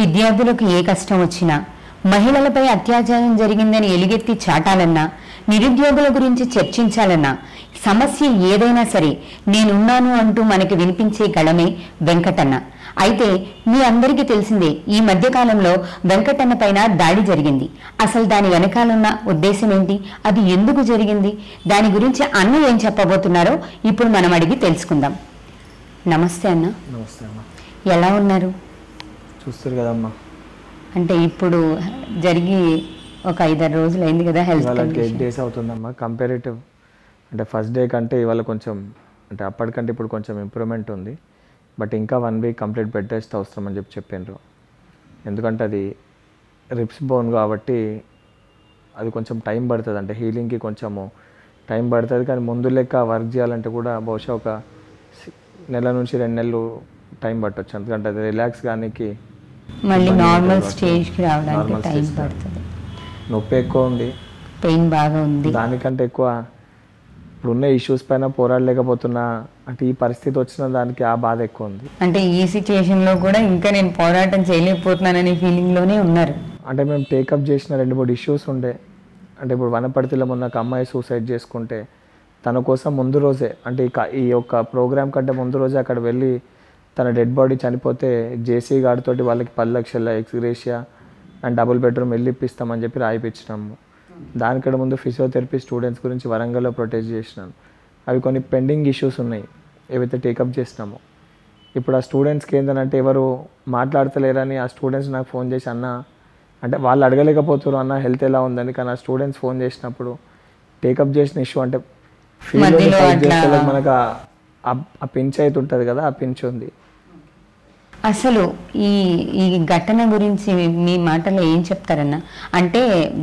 విద్యార్థులకు ఏ కష్టం వచ్చినా మహిళలపై అత్యాచారం జరిగిందని ఎలుగెత్తి చాటాలన్నా నిరుద్యోగుల గురించి చర్చించాలన్నా సమస్య ఏదైనా సరే నేనున్నాను అంటూ మనకి వినిపించే గళమే వెంకటన్న. అయితే మీ అందరికీ తెలిసిందే ఈ మధ్య కాలంలో వెంకటన్నపైన దాడి జరిగింది. అసలు దాని వెనకాలన్న ఉద్దేశం ఏంటి, అది ఎందుకు జరిగింది, దాని గురించి అన్న ఏం చెప్పబోతున్నారో ఇప్పుడు మనం అడిగి తెలుసుకుందాం. నమస్తే అన్న. నమస్తే అమ్మా. ఎలా ఉన్నారు? చూస్తారు కదమ్మా, అంటే ఇప్పుడు జరిగి ఒక 5-6 రోజులు అయింది కదా. హెల్త్ వాళ్ళకి 8 days అవుతుందమ్మా. కంపారిటివ్ అంటే ఫస్ట్ డే కంటే ఇవాళ కొంచెం, అంటే అప్పటికంటే ఇప్పుడు కొంచెం ఇంప్రూవ్మెంట్ ఉంది. బట్ ఇంకా 1 week కంప్లీట్ బెడ్ రెస్ట్ అవసరం అని చెప్పిండ్రు. ఎందుకంటే అది రిప్స్ బోన్ కాబట్టి అది కొంచెం టైం పడుతుంది, అంటే హీలింగ్కి కొంచెము టైం పడుతుంది. కానీ ముందు లెక్క వర్క్ చేయాలంటే కూడా బహుశా ఒక 1-2 నెలలు టైం పట్టవచ్చు. ఎందుకంటే అది రిలాక్స్ కానీ మళ్ళీ నార్మల్ స్టేజ్కి రావడానికి టైం పడుతుంది. నొప్పి ఎక్కువ ఉంది, పెయిన్ బాగా ఉంది. దానికంటే ఎక్కువ ఇప్పుడున్న ఇష్యూస్ పైన పోరాడలేకపోతున్నా, అంటే ఈ పరిస్థితి వచ్చిన దానికి ఆ బాధ ఎక్కువ ఉంది. అంటే ఈ సిచ్యువేషన్లో కూడా ఇంకా నేను పోరాటం చేయలేకపోతున్నాననే ఫీలింగ్లోనే ఉన్నారు. అంటే మేము టేకప్ చేసిన 2-3 ఇష్యూస్ ఉండే. అంటే ఇప్పుడు వనపర్తిలో మొన్న ఒక అమ్మాయి సూసైడ్ చేసుకుంటే తన కోసం ముందు రోజే, అంటే ఈ యొక్క ప్రోగ్రామ్ కంటే ముందు రోజే అక్కడ వెళ్ళి తన డెడ్ బాడీ చనిపోతే జేసీ గారితోటి వాళ్ళకి 10 లక్షల ఎక్స్గ్రేషియా అండ్ డబుల్ బెడ్రూమ్ వెళ్ళి ఇప్పిస్తామని చెప్పి రాయిపించినాము. దానికంటే ముందు ఫిజియోథెరపీ స్టూడెంట్స్ గురించి వరంగల్లో ప్రొటెస్ట్ చేసినాను. అవి కొన్ని పెండింగ్ ఇష్యూస్ ఉన్నాయి ఏవైతే టేకప్ చేసినామో. ఇప్పుడు ఆ స్టూడెంట్స్కి ఏంటంటే ఎవరు మాట్లాడతలేరని ఆ స్టూడెంట్స్ నాకు ఫోన్ చేసి అన్న, అంటే వాళ్ళు అడగలేకపోతున్నారు అన్న హెల్త్ ఎలా ఉందని. కానీ ఆ స్టూడెంట్స్ ఫోన్ చేసినప్పుడు టేకప్ చేసిన ఇష్యూ అంటే మనకు ఆ పించ్ అయితే ఉంటుంది కదా, ఆ పించ్ ఉంది. అసలు ఈ ఈ ఘటన గురించి మీ మాటలో ఏం చెప్తారన్న? అంటే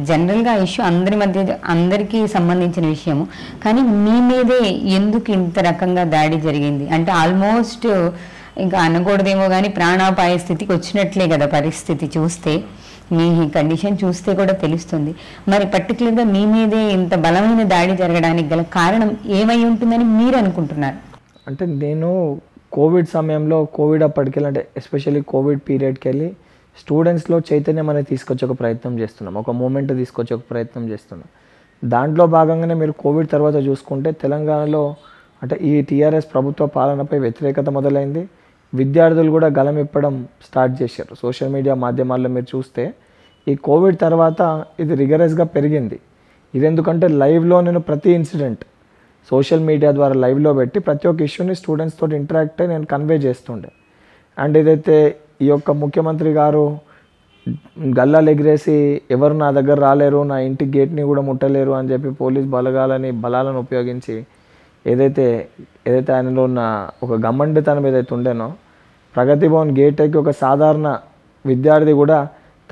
జనరల్గా ఇష్యూ అందరి మధ్య అందరికీ సంబంధించిన విషయము, కానీ మీ మీదే ఎందుకు ఇంత రకంగా దాడి జరిగింది? అంటే ఆల్మోస్ట్ ఇంకా అనకూడదేమో కానీ ప్రాణాపాయ స్థితికి వచ్చినట్లే కదా పరిస్థితి చూస్తే, మీ కండిషన్ చూస్తే కూడా తెలుస్తుంది. మరి పర్టికులర్గా మీ మీదే ఇంత బలమైన దాడి జరగడానికి గల కారణం ఏమై ఉంటుందని మీరు అనుకుంటున్నారు? అంటే నేను కోవిడ్ సమయంలో, కోవిడ్ అప్పటికి వెళ్ళి, అంటే ఎస్పెషల్లీ కోవిడ్ పీరియడ్కి వెళ్ళి స్టూడెంట్స్లో చైతన్యం అనేది తీసుకొచ్చే ఒక ప్రయత్నం చేస్తున్నాం, ఒక మూమెంట్ తీసుకొచ్చే ఒక ప్రయత్నం చేస్తున్నాం. దాంట్లో భాగంగానే మీరు కోవిడ్ తర్వాత చూసుకుంటే తెలంగాణలో అంటే ఈ టీఆర్ఎస్ ప్రభుత్వ పాలనపై వ్యతిరేకత మొదలైంది. విద్యార్థులు కూడా గలం ఇప్పడం స్టార్ట్ చేశారు. సోషల్ మీడియా మాధ్యమాల్లో మీరు చూస్తే ఈ కోవిడ్ తర్వాత ఇది రిగరస్గా పెరిగింది. ఇది ఎందుకంటే లైవ్లో నేను ప్రతి ఇన్సిడెంట్ సోషల్ మీడియా ద్వారా లైవ్లో పెట్టి ప్రతి ఒక్క ఇష్యూని స్టూడెంట్స్ తోటి ఇంటరాక్ట్ అయ్యి నేను కన్వే చేస్తుండే. అండ్ ఏదైతే ఈ యొక్క ముఖ్యమంత్రి గారు గల్లాలు ఎగిరేసి ఎవరు నా దగ్గర రాలేరు, నా ఇంటి గేట్ని కూడా ముట్టలేరు అని చెప్పి పోలీస్ బలాలను ఉపయోగించి ఏదైతే ఆయనలో ఉన్న ఒక గమ్మండితనం ఏదైతే ఉండేనో, ప్రగతి భవన్ గేట్ ఎక్కి ఒక సాధారణ విద్యార్థి కూడా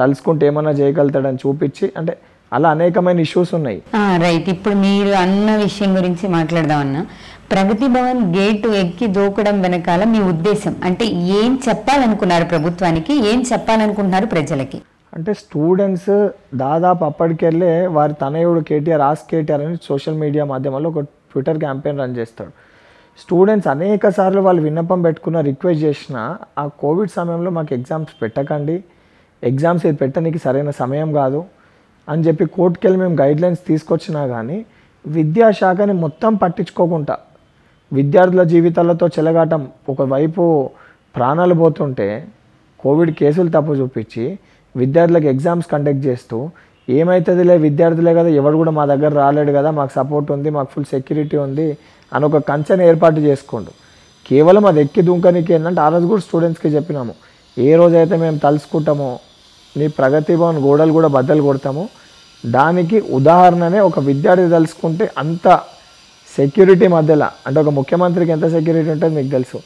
తలుచుకుంటే ఏమన్నా చేయగలుగుతాడని చూపించి, అంటే అలా అనేకమైన ఇష్యూస్ ఉన్నాయి. రైట్, ఇప్పుడు మీరు అన్న విషయం గురించి మాట్లాడదాం అన్న. ప్రగతి భవన్ గేటు ఎక్కి దూకడం వెనకాల మీ ఉద్దేశం అంటే ఏం చెప్పాలనుకున్నారు ప్రభుత్వానికి, ఏం చెప్పాలనుకుంటున్నారు ప్రజలకి? అంటే స్టూడెంట్స్ దాదాపు అప్పటికెళ్ళే వారి తనయుడు కేటీఆర్, ఆస్ కేటీఆర్ అని సోషల్ మీడియా మాధ్యమాల్లో ఒక ట్విట్టర్ క్యాంపెయిన్ రన్ చేస్తాడు. స్టూడెంట్స్ అనేక సార్లు వాళ్ళు విన్నపం పెట్టుకున్న, రిక్వెస్ట్ చేసిన, ఆ కోవిడ్ సమయంలో మాకు ఎగ్జామ్స్ పెట్టకండి, ఎగ్జామ్స్ ఇది పెట్టడానికి సరైన సమయం కాదు అని చెప్పి కోర్టుకెళ్ళి మేము గైడ్లైన్స్ తీసుకొచ్చినా కానీ విద్యాశాఖని మొత్తం పట్టించుకోకుండా విద్యార్థుల జీవితాలతో చెలగాటం, ఒకవైపు ప్రాణాలు పోతుంటే కోవిడ్ కేసులు తప్పు చూపించి విద్యార్థులకు ఎగ్జామ్స్ కండక్ట్ చేస్తూ ఏమవుతుందిలే విద్యార్థులే కదా, ఎవరు కూడా మా దగ్గర రాలేడు కదా, మాకు సపోర్ట్ ఉంది, మాకు ఫుల్ సెక్యూరిటీ ఉంది అని ఒక కన్సర్న్ ఏర్పాటు చేసుకోండు. కేవలం అది ఎక్కి దుంకనికి ఏంటంటే ఆ రోజు కూడా స్టూడెంట్స్కి చెప్పినాము, ఏ రోజైతే మేము తలుసుకుంటామో నీ ప్రగతి భవన్ గోడలు కూడా బద్దలు కొడతాము. దానికి ఉదాహరణనే ఒక విద్యార్థి తలుసుకుంటే అంత సెక్యూరిటీ మధ్యలో, అంటే ఒక ముఖ్యమంత్రికి ఎంత సెక్యూరిటీ ఉంటుందో మీకు తెలుసు,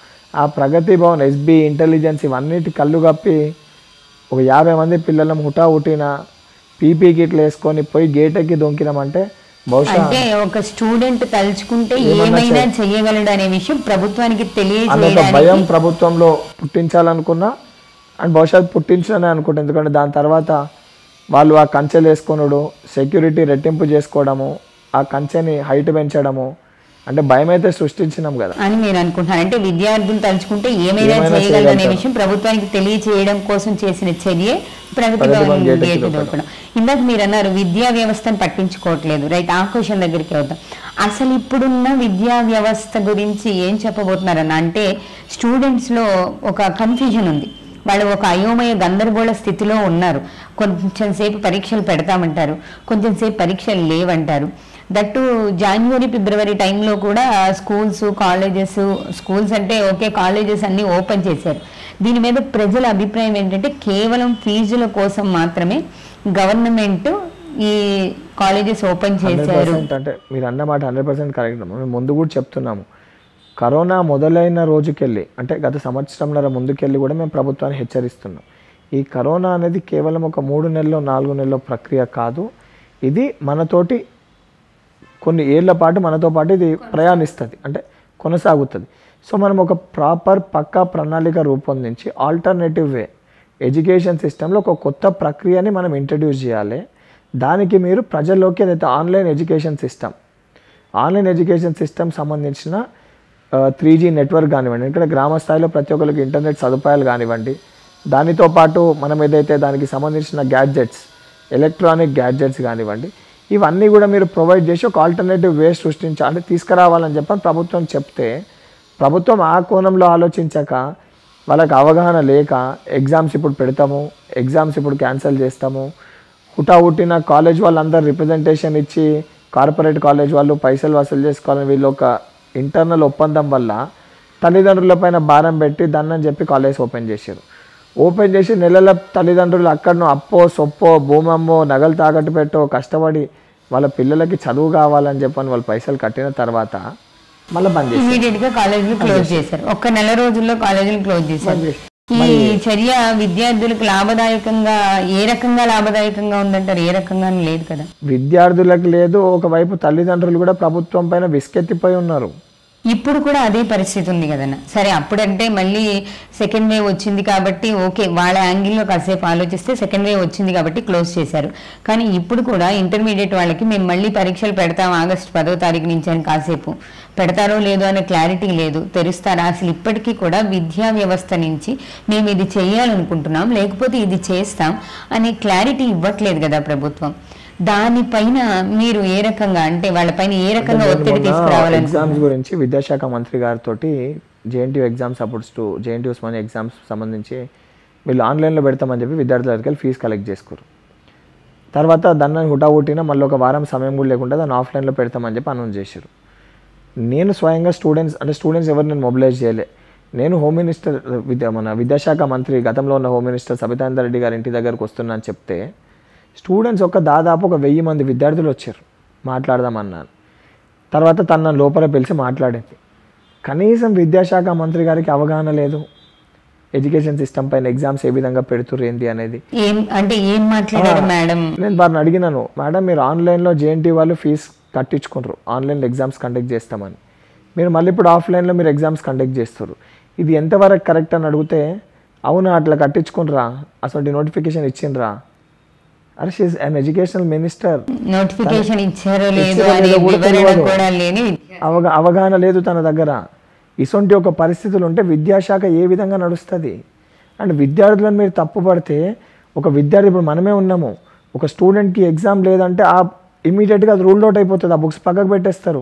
ఆ ప్రగతి భవన్, ఎస్బీ, ఇంటెలిజెన్స్ ఇవన్నిటి కళ్ళు కప్పి ఒక 50 మంది పిల్లలను హుటా హుటిన పీపీ కిట్లు వేసుకొని పోయి గేట్ ఎక్కి దొంకినామంటే బహుశా ఒక స్టూడెంట్ తలుచుకుంటే ఏమైనా చేయగలడు అనే విషయం ప్రభుత్వానికి తెలియజేయడానికి భయం ప్రభుత్వంలో పుట్టించాలనుకున్నా, అండ్ బహుశా పుట్టించాలని అనుకుంటా. ఎందుకంటే దాని తర్వాత వాళ్ళు ఆ కంచెలు వేసుకున్నాడు, సెక్యూరిటీ రెట్టింపు చేసుకోవడము, ఆ కంచెని హైట్ పెంచడము, అంటే భయం అయితే సృష్టించినాం కదా అని నేను అనుకుంటాను. అంటే విద్యార్థులు తలుచుకుంటే ఏమైనా చేయగలరనే విషయం ప్రభుత్వానికి తెలియజేయడం కోసం చేసిన చర్యే ప్రగతి భవన్ గేట్ ఓపెన్. ఇందాక మీరు అన్నారు విద్యా వ్యవస్థను పట్టించుకోవట్లేదు, రైట్? ఆ క్వశ్చన్ దగ్గరికి వద్దాం. అసలు ఇప్పుడున్న విద్యా వ్యవస్థ గురించి ఏం చెప్పబోతున్నారన్న అంటే స్టూడెంట్స్లో ఒక కన్ఫ్యూజన్ ఉంది, వాళ్ళు ఒక అయోమయ గందరగోళ స్థితిలో ఉన్నారు. కొంచెం సేపు పరీక్షలు పెడతామంటారు, కొంచెం సేపు పరీక్షలు లేవంటారు. దట్టు జనవరి ఫిబ్రవరి టైంలో కూడా స్కూల్స్ కాలేజెస్, స్కూల్స్ అంటే ఓకే కాలేజెస్ అన్నీ ఓపెన్ చేశారు. దీని మీద ప్రజల అభిప్రాయం ఏంటంటే కేవలం ఫీజుల కోసం మాత్రమే గవర్నమెంట్ ఈ కాలేజెస్ ఓపెన్ చేశారు అంటే మీరు అన్నమాట 100% కరెక్ట్. మేము ముందు కూడా చెప్తున్నాము, కరోనా మొదలైన రోజుకెళ్ళి అంటే గత సంవత్సరంన్నర ముందుకెళ్ళి కూడా మేము ప్రభుత్వాన్ని హెచ్చరిస్తున్నాం. ఈ కరోనా అనేది కేవలం ఒక 3 నెలలో 4 నెలలో ప్రక్రియ కాదు, ఇది మనతోటి కొన్ని ఏళ్ల పాటు మనతో పాటు ఇది ప్రయాణిస్తుంది, అంటే కొనసాగుతుంది. సో మనం ఒక ప్రాపర్ పక్కా ప్రణాళిక రూపొందించి ఆల్టర్నేటివ్ వే ఎడ్యుకేషన్ సిస్టంలో ఒక కొత్త ప్రక్రియని మనం ఇంట్రడ్యూస్ చేయాలి. దానికి మీరు ప్రజల్లోకి ఏదైతే ఆన్లైన్ ఎడ్యుకేషన్ సిస్టమ్ సంబంధించిన 3G నెట్వర్క్ కానివ్వండి, ఇక్కడ గ్రామ స్థాయిలో ప్రతి ఒక్కరికి ఇంటర్నెట్ సదుపాయాలు కానివ్వండి, దానితో పాటు మనం ఏదైతే దానికి సంబంధించిన గ్యాడ్జెట్స్ ఎలక్ట్రానిక్ గ్యాడ్జెట్స్ కానివ్వండి, ఇవన్నీ కూడా మీరు ప్రొవైడ్ చేసి ఒక ఆల్టర్నేటివ్ వే సృష్టించాలి తీసుకురావాలని చెప్పని ప్రభుత్వం చెప్తే, ప్రభుత్వం ఆ కోణంలో ఆలోచించక వాళ్ళకి అవగాహన లేక ఎగ్జామ్స్ ఇప్పుడు క్యాన్సిల్ చేస్తాము, హుటాహుటిన కాలేజ్ వాళ్ళందరూ రిప్రజెంటేషన్ ఇచ్చి కార్పొరేట్ కాలేజ్ వాళ్ళు పైసలు వసూలు చేసుకోవాలని వీళ్ళు ఒక ఇంటర్నల్ ఒప్పందం వల్ల తల్లిదండ్రులపైన భారం పెట్టి దాన్ని చెప్పి కాలేజ్ ఓపెన్ చేసి నెలల తల్లిదండ్రులు అక్కడనో అప్పో సొప్పో భూమమ్మో నగలు తాకట్టు పెట్టో కష్టపడి వాళ్ళ పిల్లలకి చదువు కావాలని చెప్పని వాళ్ళు పైసలు కట్టిన తర్వాత మళ్ళీ బంద్ చేశారు, ఇమీడియట్‌గా కాలేజీలు క్లోజ్ చేశారు. ఒక్క నెల రోజుల్లో కాలేజీలు క్లోజ్ చేశారు. ఈ చర్య విద్యార్థులకు లాభదాయకంగా ఏ రకంగా లాభదాయకంగా ఉందంటారు? ఏ రకంగా లేదు కదా విద్యార్థులకు లేదు, ఒకవైపు తల్లిదండ్రులు కూడా ప్రభుత్వం పైన విసుకెత్తిపోయి ఉన్నారు. ఇప్పుడు కూడా అదే పరిస్థితి ఉంది కదన్నా. సరే అప్పుడంటే మళ్ళీ సెకండ్ వేవ్ వచ్చింది కాబట్టి ఓకే వాళ్ళ యాంగిల్లో కాసేపు ఆలోచిస్తే సెకండ్ వేవ్ వచ్చింది కాబట్టి క్లోజ్ చేశారు. కానీ ఇప్పుడు కూడా ఇంటర్మీడియట్ వాళ్ళకి మేము మళ్ళీ పరీక్షలు పెడతాం ఆగస్టు 10వ తారీఖు నుంచి అని కాసేపు పెడతారో లేదో అనే క్లారిటీ లేదు, తెరుస్తారా? అసలు ఇప్పటికీ కూడా విద్యా వ్యవస్థ నుంచి మేము ఇది చేయాలనుకుంటున్నాం లేకపోతే ఇది చేస్తాం అనే క్లారిటీ ఇవ్వట్లేదు కదా ప్రభుత్వం. దానిపైన మీరు ఏ రకంగా అంటే వాళ్ళపైన ఏ రకంగా ఒత్తిడి తీసుకురావాలి? ఎగ్జామ్స్ గురించి విద్యాశాఖ మంత్రి గారితో JNTU exams supports to JNTU Osmania exams సంబంధించి వీళ్ళు ఆన్లైన్లో పెడతామని చెప్పి విద్యార్థుల దగ్గరికి వెళ్ళి ఫీజు కలెక్ట్ చేసుకోరు. తర్వాత దాన్ని హుటాహుటిన మళ్ళీ ఒక వారం సమయం కూడా లేకుండా దాన్ని ఆఫ్లైన్లో పెడతామని చెప్పి అనౌన్స్ చేశారు. నేను స్వయంగా స్టూడెంట్స్ ఎవరు నేను మొబిలైజ్ చేయలే. నేను హోమ్ మినిస్టర్ మన విద్యాశాఖ మంత్రి గతంలో ఉన్న హోమ్ మినిస్టర్ సబితా రెడ్డి గారి ఇంటి దగ్గరకు వస్తున్నా అని చెప్తే స్టూడెంట్స్ దాదాపు ఒక 1000 మంది విద్యార్థులు వచ్చారు మాట్లాడదామన్నాను. తర్వాత తన లోపల పిలిచి మాట్లాడింది. కనీసం విద్యాశాఖ మంత్రి గారికి అవగాహన లేదు ఎడ్యుకేషన్ సిస్టమ్ పైన, ఎగ్జామ్స్ ఏ విధంగా పెడుతురేంది అనేది. నేను వారిని అడిగినాను, మేడం మీరు ఆన్లైన్లో జేఎన్టీ వాళ్ళు ఫీజు కట్టించుకుంటారు, ఆన్లైన్లో ఎగ్జామ్స్ కండక్ట్ చేస్తామని, మీరు మళ్ళీ ఇప్పుడు ఆఫ్లైన్లో మీరు ఎగ్జామ్స్ కండక్ట్ చేస్తారు, ఇది ఎంతవరకు కరెక్ట్ అని అడిగితే అవునా అట్లా కట్టించుకుంటారా అసలు నోటిఫికేషన్ ఇచ్చిండ్రా, అరే she is an educational minister, notification ఇచ్చారో లేదో అవగాహన లేదు తన దగ్గర. ఇటువంటి ఒక పరిస్థితులు ఉంటే విద్యాశాఖ ఏ విధంగా నడుస్తుంది? అండ్ విద్యార్థులను మీరు తప్పుపడితే ఒక విద్యార్థి ఇప్పుడు మనమే ఉన్నాము, ఒక స్టూడెంట్కి ఎగ్జామ్ లేదంటే ఆ ఇమీడియట్గా అది రూల్డ్ అవుట్ అయిపోతుంది, ఆ బుక్స్ పక్కకు పెట్టేస్తారు.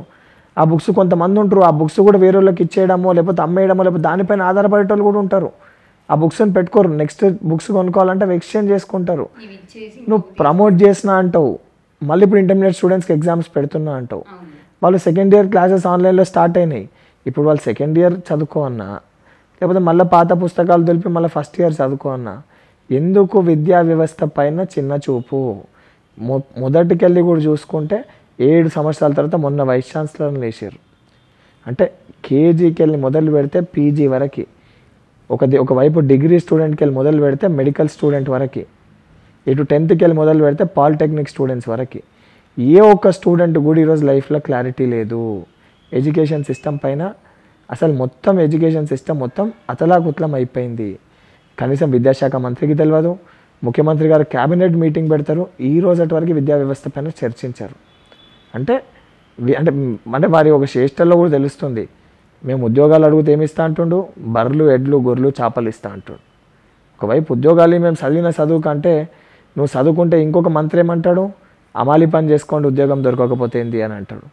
ఆ బుక్స్ కొంతమంది ఉంటారు, ఆ బుక్స్ కూడా వేరే వాళ్ళకి ఇచ్చేయడమో లేకపోతే అమ్మేయడమో లేకపోతే దానిపైన ఆధారపడేటోళ్ళు కూడా ఉంటారు. ఆ బుక్స్ని పెట్టుకోరు, నెక్స్ట్ బుక్స్ కొనుక్కోవాలంటే అవి ఎక్స్చేంజ్ చేసుకుంటారు. నువ్వు ప్రమోట్ చేసినా అంటావు, మళ్ళీ ఇప్పుడు ఇంటర్మీడియట్ స్టూడెంట్స్కి ఎగ్జామ్స్ పెడుతున్నా అంటావు, వాళ్ళు సెకండ్ ఇయర్ క్లాసెస్ ఆన్లైన్లో స్టార్ట్ అయినాయి, ఇప్పుడు వాళ్ళు సెకండ్ ఇయర్ చదువుకోవన్నా లేకపోతే మళ్ళీ పాత పుస్తకాలు తెలిపి మళ్ళీ ఫస్ట్ ఇయర్ చదువుకోవన్నా, ఎందుకు విద్యా వ్యవస్థ పైన చిన్న చూపు? మొదటికెళ్ళి కూడా చూసుకుంటే 7 సంవత్సరాల తర్వాత మొన్న వైస్ ఛాన్సలర్ని లేచారు. అంటే కేజీకి వెళ్ళి మొదలు పెడితే పీజీ వరకు, ఒకవైపు డిగ్రీ స్టూడెంట్కి వెళ్ళి మొదలు పెడితే మెడికల్ స్టూడెంట్ వరకు, ఇటు 10th వెళ్ళి మొదలు పెడితే పాలిటెక్నిక్ స్టూడెంట్స్ వరకు, ఏ ఒక్క స్టూడెంట్ కూడా ఈరోజు లైఫ్లో క్లారిటీ లేదు ఎడ్యుకేషన్ సిస్టమ్ పైన. అసలు మొత్తం ఎడ్యుకేషన్ సిస్టమ్ మొత్తం అతలాకుతలం అయిపోయింది. కనీసం విద్యాశాఖ మంత్రికి తెలియదు, ముఖ్యమంత్రి గారు క్యాబినెట్ మీటింగ్ పెడతారు, ఈ రోజు అటు వరకు విద్యా వ్యవస్థ పైన చర్చించారు. అంటే అంటే అంటే వారి ఒక చేష్టల్లో కూడా తెలుస్తుంది. మేము ఉద్యోగాలు అడిగితే ఏమి ఇస్తా అంటుండు, బర్రెలు ఎడ్లు గొర్రెలు చేపలు ఇస్తా అంటుండు. ఒకవైపు ఉద్యోగాలు మేము చదివిన చదువు కంటే నువ్వు చదువుకుంటే ఇంకొక మంత్రి ఏమంటాడు, అమాలి పని చేసుకోండి ఉద్యోగం దొరకకపోతే ఏంది అని అంటాడు.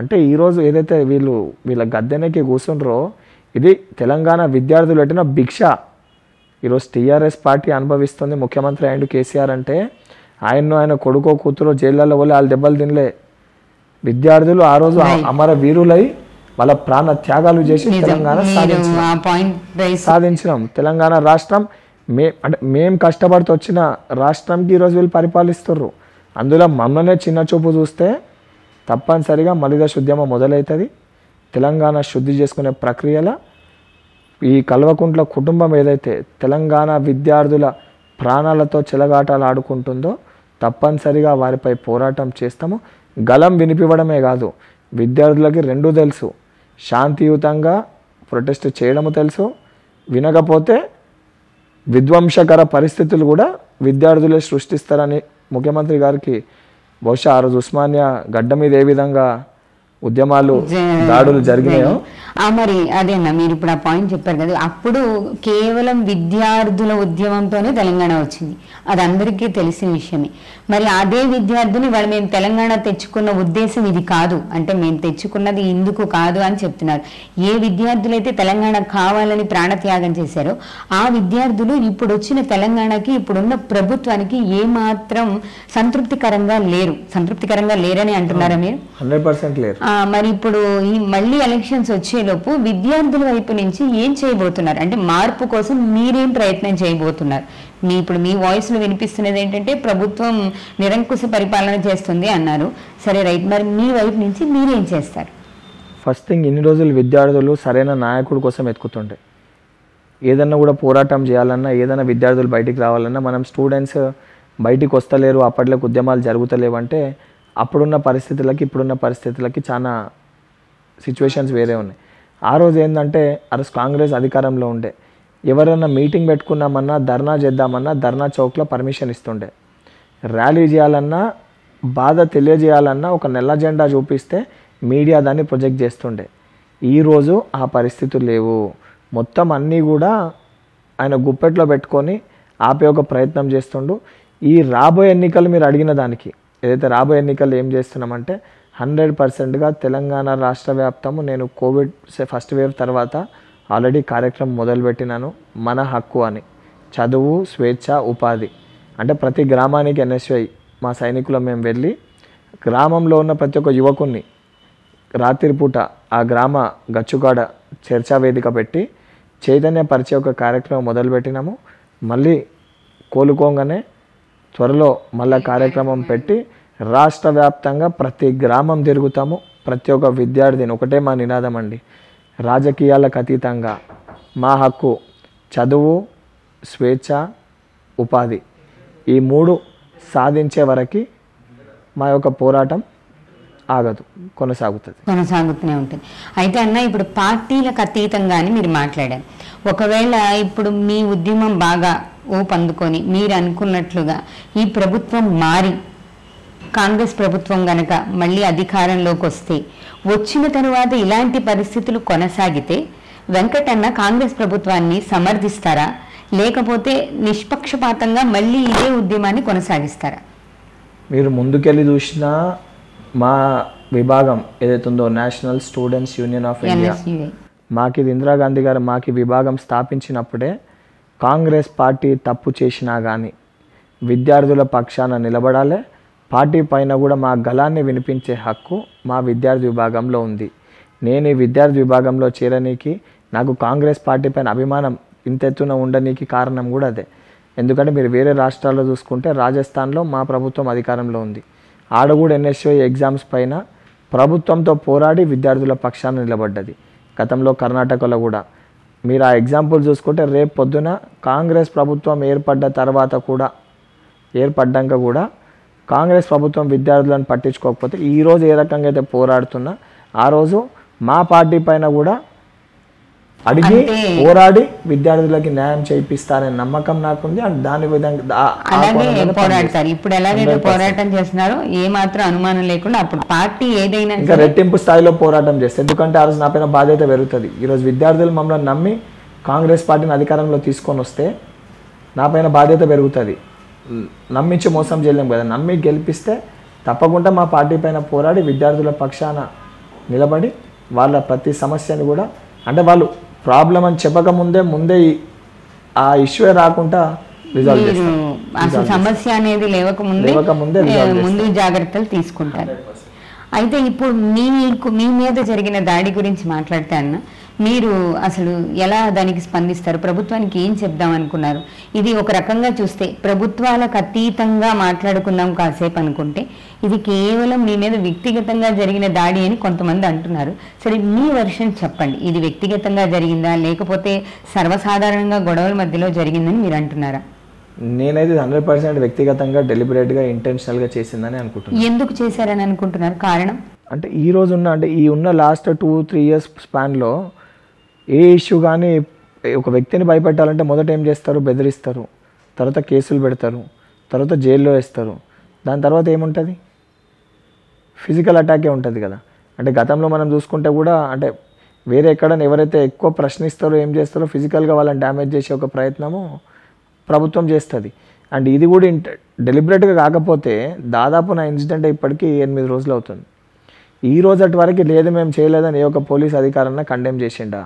అంటే ఈరోజు ఏదైతే వీళ్ళ గద్దెనకి కూర్చుండ్రో ఇది తెలంగాణ విద్యార్థులు పెట్టిన భిక్ష. ఈరోజు టీఆర్ఎస్ పార్టీ అనుభవిస్తుంది. ముఖ్యమంత్రి ఆయన కేసీఆర్ అంటే ఆయన్ను ఆయన కొడుకో కూతురో జైళ్ళలో పోలే, వాళ్ళు దెబ్బలు తినలే. విద్యార్థులు ఆ రోజు అమర వీరులై వాళ్ళ ప్రాణ త్యాగాలు చేసి తెలంగాణ సాధించినాం. తెలంగాణ రాష్ట్రం అంటే మేము కష్టపడుతూ వచ్చిన రాష్ట్రంకి ఈరోజు వీళ్ళు పరిపాలిస్తున్నారు. అందులో మమ్మల్నే చిన్న చూపు చూస్తే తప్పనిసరిగా మలిదశ ఉద్యమం మొదలవుతుంది. తెలంగాణ శుద్ధి చేసుకునే ప్రక్రియలో ఈ కల్వకుంట్ల కుటుంబం ఏదైతే తెలంగాణ విద్యార్థుల ప్రాణాలతో చెలగాటాలు ఆడుకుంటుందో తప్పనిసరిగా వారిపై పోరాటం చేస్తాము. గలం వినిపివ్వడమే కాదు, విద్యార్థులకి రెండూ తెలుసు, శాంతియుతంగా ప్రొటెస్ట్ చేయడము తెలుసు, వినకపోతే విధ్వంసకర పరిస్థితులు కూడా విద్యార్థులే సృష్టిస్తారని ముఖ్యమంత్రి గారికి బహుశా ఆ రోజు ఉస్మానియా గడ్డ మీద ఏ విధంగా ఉద్యమాలు దాడులు జరిగినాయో మరి అదేనా. మీరు ఇప్పుడు ఆ పాయింట్ చెప్పారు కదా, అప్పుడు కేవలం విద్యార్థుల ఉద్యమంతోనే తెలంగాణ వచ్చింది, అది అందరికీ తెలిసిన విషయమే. మరి అదే విద్యార్థులు ఇవాళ మేము తెలంగాణ తెచ్చుకున్న ఉద్దేశం ఇది కాదు, అంటే మేము తెచ్చుకున్నది ఇందుకు కాదు అని చెప్తున్నారు. ఏ విద్యార్థులైతే తెలంగాణ కావాలని ప్రాణత్యాగం చేశారో ఆ విద్యార్థులు ఇప్పుడు వచ్చిన తెలంగాణకి ఇప్పుడున్న ప్రభుత్వానికి ఏ మాత్రం సంతృప్తికరంగా లేరని అంటున్నారా మీరు? 100% లేరు. మరి ఇప్పుడు ఈ మళ్ళీ ఎలక్షన్స్ వచ్చేలోపు విద్యార్థుల వైపు నుంచి ఏం చేయబోతున్నారు, అంటే మార్పు కోసం మీరేం ప్రయత్నం చేయబోతున్నారు? మీ ఇప్పుడు మీ వాయిస్లో వినిపిస్తున్నది ఏంటంటే ప్రభుత్వం నిరంకుశ పరిపాలన చేస్తుంది అన్నారు, సరే రైట్, మరి మీ వైపు నుంచి మీరేం చేస్తారు? ఫస్ట్ థింగ్, ఇన్ని రోజులు విద్యార్థులు సరైన నాయకుడి కోసం ఎత్తుకుతుండే. ఏదన్నా కూడా పోరాటం చేయాలన్నా, ఏదైనా విద్యార్థులు బయటికి రావాలన్నా, మనం స్టూడెంట్స్ బయటికి వస్తలేరు, అప్పట్లోకి ఉద్యమాలు జరుగుతలేవు అంటే అప్పుడున్న పరిస్థితులకి ఇప్పుడున్న పరిస్థితులకి చాలా సిచ్యువేషన్స్ వేరే ఉన్నాయి. ఆ రోజు ఏంటంటే ఆ రోజు కాంగ్రెస్ అధికారంలో ఉండే, ఎవరైనా మీటింగ్ పెట్టుకున్నామన్నా ధర్నా చేద్దామన్నా ధర్నా చౌక్లో పర్మిషన్ ఇస్తుండే, ర్యాలీ చేయాలన్నా బాధ తెలియజేయాలన్నా ఒక నల్ల జెండా చూపిస్తే మీడియా దాన్ని ప్రొజెక్ట్ చేస్తుండే. ఈరోజు ఆ పరిస్థితులు లేవు, మొత్తం అన్నీ కూడా ఆయన గుప్పెట్లో పెట్టుకొని ఆపే ఒక ప్రయత్నం చేస్తుండు. ఈ రాబోయే ఎన్నికలు మీరు అడిగిన దానికి ఏదైతే రాబోయే ఎన్నికలు ఏం చేస్తున్నామంటే 100%గా తెలంగాణ రాష్ట్ర వ్యాప్తము, నేను కోవిడ్ ఫస్ట్ వేవ్ తర్వాత ఆల్రెడీ కార్యక్రమం మొదలుపెట్టినాను, మన హక్కు అని. చదువు, స్వేచ్ఛ, ఉపాధి అంటే ప్రతి గ్రామానికి NSY మా సైనికులు మేము వెళ్ళి గ్రామంలో ఉన్న ప్రతి ఒక్క యువకుడిని రాత్రిపూట ఆ గ్రామ గచ్చుకాడ చర్చా వేదిక పెట్టి చైతన్య పరిచే ఒక కార్యక్రమం మొదలుపెట్టినాము. మళ్ళీ కోలుకోగానే త్వరలో మళ్ళీ కార్యక్రమం పెట్టి రాష్ట్ర వ్యాప్తంగా ప్రతి గ్రామం తిరుగుతాము. ప్రతి ఒక్క విద్యార్థిని ఒకటే మా నినాదం అండి, రాజకీయాలకు అతీతంగా మా హక్కు, చదువు, స్వేచ్ఛ, ఉపాధి ఈ మూడు సాధించే వరకు మా యొక్క పోరాటం ఆగదు, కొనసాగుతూనే ఉంటుంది. అయితే అన్న, ఇప్పుడు పార్టీలకు అతీతంగా అని మీరు మాట్లాడారు, ఒకవేళ ఇప్పుడు మీ ఉద్యమం బాగా ఊపందుకొని మీరు అనుకున్నట్లుగా ఈ ప్రభుత్వం మారి కాంగ్రెస్ ప్రభుత్వం గనక మళ్ళీ అధికారంలోకి వస్తే, వచ్చిన తరువాత ఇలాంటి పరిస్థితులు కొనసాగితే వెంకటన్న కాంగ్రెస్ ప్రభుత్వాన్ని సమర్థిస్తారా, లేకపోతే నిష్పక్షపాతంగా మళ్ళీ ఇదే ఉద్యమాన్ని కొనసాగిస్తారా? మీరు ముందుకెళ్ళి చూసినా మా విభాగం ఏదైతుందో National Students Union of India, మాకి ఇందిరాగాంధీ గారు మాకి విభాగం స్థాపించినప్పుడే కాంగ్రెస్ పార్టీ తప్పు చేసినా కానీ విద్యార్థుల పక్షాన నిలబడాలి. పార్టీ పైన కూడా మా గలాన్ని వినిపించే హక్కు మా విద్యార్థి విభాగంలో ఉంది. నేను ఈ విద్యార్థి విభాగంలో చేరనీకి, నాకు కాంగ్రెస్ పార్టీ పైన అభిమానం ఇంతెత్తున ఉండనీకి కారణం కూడా అదే. ఎందుకంటే మీరు వేరే రాష్ట్రాల్లో చూసుకుంటే రాజస్థాన్లో మా ప్రభుత్వం అధికారంలో ఉంది, ఆడ కూడా NSY ఎగ్జామ్స్ పైన ప్రభుత్వంతో పోరాడి విద్యార్థుల పక్షాన నిలబడ్డది. గతంలో కర్ణాటకలో కూడా మీరు ఆ ఎగ్జాంపుల్ చూసుకుంటే, రేపు పొద్దున కాంగ్రెస్ ప్రభుత్వం ఏర్పడ్డాక కూడా కాంగ్రెస్ ప్రభుత్వం విద్యార్థులను పట్టించుకోకపోతే ఈరోజు ఏ రకంగా అయితే పోరాడుతున్నా ఆ రోజు మా పార్టీ పైన కూడా అడిగి పోరాడి విద్యార్థులకు న్యాయం చేయిస్తారని నమ్మకం నాకు ఉంది. అండ్ దాని విధంగా అలాగే పోరాడతారు. ఇప్పుడు ఎలాగైతే పోరాటం చేస్తున్నారు ఏ మాత్రం అనుమానం లేకుండా అప్పుడు పార్టీ ఏదైనా ఇంకా రెట్టింపు స్థాయిలో పోరాటం చేస్తారు. ఎందుకంటే ఆ రోజు నాపైన బాధ్యత పెరుగుతుంది. ఈ రోజు విద్యార్థులు మమ్మల్ని నమ్మి కాంగ్రెస్ పార్టీని అధికారంలో తీసుకొని వస్తే నాపైన బాధ్యత పెరుగుతుంది. నమ్మించి మోసం చేయలేం కదా. నమ్మి గెలిపిస్తే తప్పకుండా మా పార్టీ పైన పోరాడి విద్యార్థుల పక్షాన నిలబడి వాళ్ళ ప్రతి సమస్యను కూడా అంటే వాళ్ళు ప్రాబ్లం అని చెప్పక ముందే ఆ ఇష్యూ రాకుండా రిజాల్వ్ చేస్తారు. అసలు సమస్య అనేది లేవకముందే ముందు జాగ్రత్తలు తీసుకుంటారు. అయితే ఇప్పుడు మీ మీద జరిగిన దాడి గురించి మాట్లాడితే అన్న మీరు అసలు ఎలా దానికి స్పందిస్తారు? ప్రభుత్వానికి ఏం చెప్దాం అనుకున్నారు? ఇది ఒక రకంగా చూస్తే ప్రభుత్వాలకు అతీతంగా మాట్లాడుకుందాం కాసేపు అనుకుంటే ఇది కేవలం మీ మీద వ్యక్తిగతంగా జరిగిన దాడి అని కొంతమంది అంటున్నారు. సరే మీ వర్షన్ చెప్పండి. ఇది వ్యక్తిగతంగా జరిగిందా లేకపోతే సర్వసాధారణంగా గొడవల మధ్యలో జరిగిందని మీరు అంటున్నారా? నేనైతే 100% వ్యక్తిగతంగా డెలిబరేట్గా ఇంటెన్షనల్గా చేసిందని అనుకుంటున్నాను. ఎందుకు చేశారని అనుకుంటున్నారు? కారణం అంటే ఈ రోజు ఉన్న అంటే ఈ ఉన్న లాస్ట్ 2-3 years స్పాన్లో ఏ ఇష్యూ కానీ ఒక వ్యక్తిని భయపెట్టాలంటే మొదట ఏం చేస్తారు? బెదిరిస్తారు, తర్వాత కేసులు పెడతారు, తర్వాత జైల్లో వేస్తారు. దాని తర్వాత ఏముంటుంది? ఫిజికల్ అటాకే ఉంటుంది కదా. అంటే గతంలో మనం చూసుకుంటే కూడా అంటే వేరే ఎక్కడ ఎవరైతే ఎక్కువ ప్రశ్నిస్తారో ఏం చేస్తారో ఫిజికల్గా వాళ్ళని డ్యామేజ్ చేసే ఒక ప్రయత్నము ప్రభుత్వం చేస్తుంది. అండ్ ఇది కూడా డెలిబరేట్గా కాకపోతే దాదాపు నా ఇన్సిడెంట్ ఇప్పటికీ 8 రోజులు అవుతుంది. ఈ రోజు అటు వరకు లేదు మేము చేయలేదని ఏ ఒక పోలీస్ అధికారాన్ని కండెమ్ చేసిండా,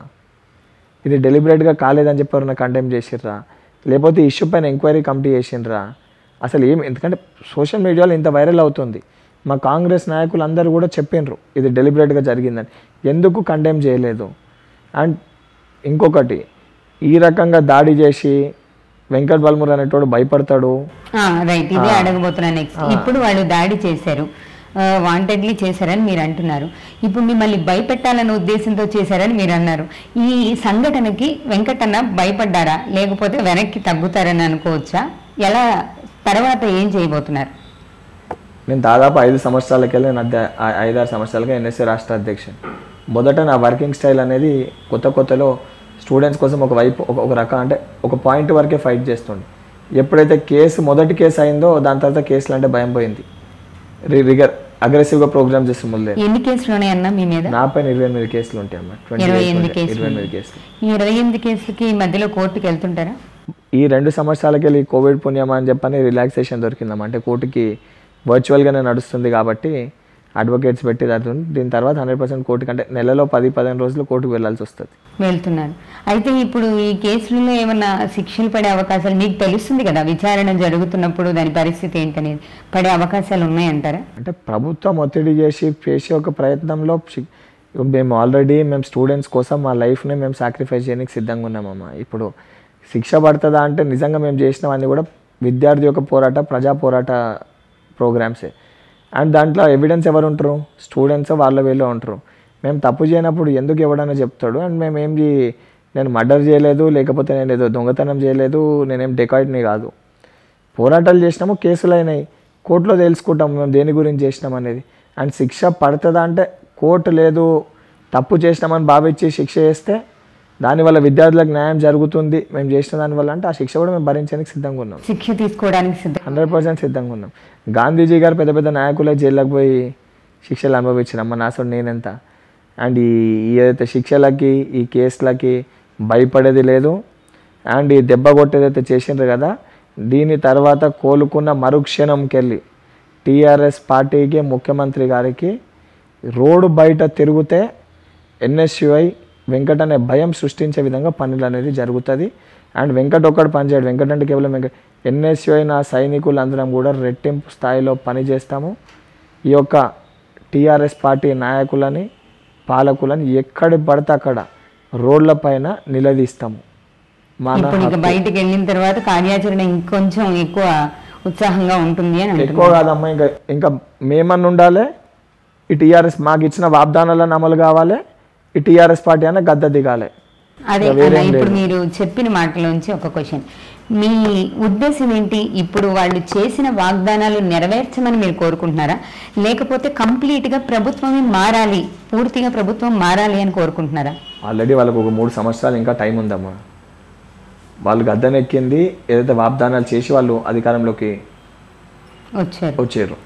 ఇది డెలిబరేట్గా కాలేదని చెప్పారన్న కండెమ్ చేసిర్రా, లేకపోతే ఇష్యూ పైన ఎంక్వైరీ కమిటీ చేసిండ్రా, అసలు ఏం? ఎందుకంటే సోషల్ మీడియాలో ఇంత వైరల్ అవుతుంది. మా కాంగ్రెస్ నాయకులు అందరూ కూడా చెప్పిండ్రు ఇది డెలిబరేట్గా జరిగిందని. ఎందుకు కండెమ్ చేయలేదు? అండ్ ఇంకొకటి ఈ రకంగా దాడి చేసి వెంకట్ బల్మూర్ అనేటోడు భయపడతాడు. రైట్, ఇదే అడగబోతున్నాను నెక్స్ట్. ఇప్పుడు వాళ్ళు దాడి చేశారు, వాంటెడ్లీ చేశారని మీరు అంటున్నారు. ఇప్పుడు మిమ్మల్ని భయపెట్టాలనే ఉద్దేశంతో చేశారని మీరు అన్నారు. ఈ సంఘటనకి వెంకటన్న భయపడ్డారా లేకపోతే వెనక్కి తగ్గుతారని అనుకోవచ్చా? ఎలా తర్వాత ఏం చేయబోతున్నారు? నేను దాదాపు 5 సంవత్సరాలకెళ్ళి 5-6 సంవత్సరాలుగా ఎన్ఎస్ఏ రాష్ట్ర అధ్యక్షుడు. మొదట నా వర్కింగ్ స్టైల్ అనేది కొత్తలో స్టూడెంట్స్ కోసం ఒక పాయింట్ వరకే ఫైట్ చేస్తుండే. ఎప్పుడైతే కేసు మొదటి కేసు అయిందో దాని తర్వాత కేసులు అంటే భయం పోయింది. రిగర్ అగ్రెసివ్గా ప్రోగ్రామ్ చేసి ముందే నాపైన 28 కేసులు ఉంటాయి అమ్మా. ఈ 2 సంవత్సరాలకెళ్ళి కోవిడ్ పుణ్యమా అని చెప్పని రిలాక్సేషన్ దొరికిందమ్మా. అంటే కోర్టుకి వర్చువల్గానే నడుస్తుంది కాబట్టి అడ్వకేట్స్ పెట్టి దాని దీని తర్వాత 100% కోర్టు కంటే నెలలో 10-15 రోజులు కోర్టుకు వెళ్లాల్సి వస్తుంది. వెళ్తున్నారు. అయితే ఇప్పుడు ఈ కేసులలో ఏమైనా శిక్షలు పడే అవకాశాలు మీకు తెలుస్తుంది కదా, విచారణ జరుగుతున్నప్పుడు దాని పరిస్థితి ఏంటనేది పడే అవకాశాలు ఉన్నాయంటారా? అంటే ప్రభుత్వం ఒత్తిడి చేసే ఒక ప్రయత్నంలో మేము స్టూడెంట్స్ కోసం మా లైఫ్ని మేము సాక్రిఫైస్ చేయడానికి సిద్ధంగా ఉన్నామమ్మా. ఇప్పుడు శిక్ష పడుతుందా అంటే నిజంగా మేము చేసినవన్నీ కూడా విద్యార్థి యొక్క పోరాట ప్రజా పోరాట ప్రోగ్రామ్సే. అండ్ దాంట్లో ఎవిడెన్స్ ఎవరు ఉంటారు? స్టూడెంట్స్ వాళ్ళ వీళ్ళు ఉంటారు. మేము తప్పు చేయనప్పుడు ఎందుకు ఎవడన్నా చెప్తాడు. అండ్ నేను మర్డర్ చేయలేదు, లేకపోతే నేను ఏదో దొంగతనం చేయలేదు, నేనేం డెకాయిట్ని కాదు. పోరాటాలు చేసినాము, కేసులు అయినాయి, కోర్టులో తెలుసుకుంటాము మేము దేని గురించి చేసినాం అనేది. అండ్ శిక్ష పడుతుందా అంటే కోర్టు లేదు తప్పు చేసినామని భావించి శిక్ష చేస్తే దానివల్ల విద్యార్థులకు న్యాయం జరుగుతుంది మేము చేసిన దానివల్ల అంటే ఆ శిక్ష కూడా మేము భరించడానికి సిద్ధంగా ఉన్నాం. శిక్ష తీసుకోవడానికి 100% సిద్ధంగా ఉన్నాం. గాంధీజీ గారు పెద్ద పెద్ద నాయకులే జైళ్ళకి పోయి శిక్షలు అనుభవించిన అమ్మ నాసుడు నేనెంత. అండ్ ఏదైతే శిక్షలకి ఈ కేసులకి భయపడేది లేదు. అండ్ ఈ దెబ్బ కొట్టేదైతే చేసిండ్రు కదా, దీని తర్వాత కోలుకున్న మరుక్షణంకెళ్ళి టీఆర్ఎస్ పార్టీకి ముఖ్యమంత్రి గారికి రోడ్డు బయట తిరిగితే ఎన్ఎస్యుఐ వెంకట్ అనే భయం సృష్టించే విధంగా పనులు అనేది జరుగుతుంది. అండ్ వెంకట్ ఒక్కడు పనిచేయడు. వెంకట్ అంటే కేవలం వెంకట్ ఎన్ఎస్యుఐ నా సైనికులందరం కూడా రెట్టింపు స్థాయిలో పనిచేస్తాము. ఈ యొక్క టీఆర్ఎస్ పార్టీ నాయకులని పాలకులని ఎక్కడ పడితే అక్కడ రోడ్ల పైన నిలదీస్తాము. బయటికి వెళ్ళిన తర్వాత కార్యాచరణ ఇంకొంచెం ఎక్కువ ఉత్సాహంగా ఉంటుంది అని ఎక్కువ కాదమ్మా. ఇంకా మేమన్నా ఉండాలి, ఈ టీఆర్ఎస్ మాకు ఇచ్చిన వాగ్దానాలను అమలు కావాలి, ఈ టీఆర్ఎస్ పార్టీ అన్న గద్ద దిగాలి. అదే ఇప్పుడు మీరు చెప్పిన మాటలోంచి ఒక క్వశ్చన్, మీ ఉద్దేశం ఏంటి? ఇప్పుడు వాళ్ళు చేసిన వాగ్దానాలు నెరవేర్చమని మీరు కోరుకుంటున్నారా లేకపోతే కంప్లీట్ గా ప్రభుత్వమే మారాలి, పూర్తిగా ప్రభుత్వం మారాలి అని కోరుకుంటున్నారా? ఆల్రెడీ వాళ్ళకు ఒక 3 సంవత్సరాలు ఇంకా టైం ఉందమ్మ. వాళ్ళు గద్దెన ఎక్కింది ఏదైతే వాగ్దానాలు చేసి వాళ్ళు అధికారంలోకి వచ్చారు.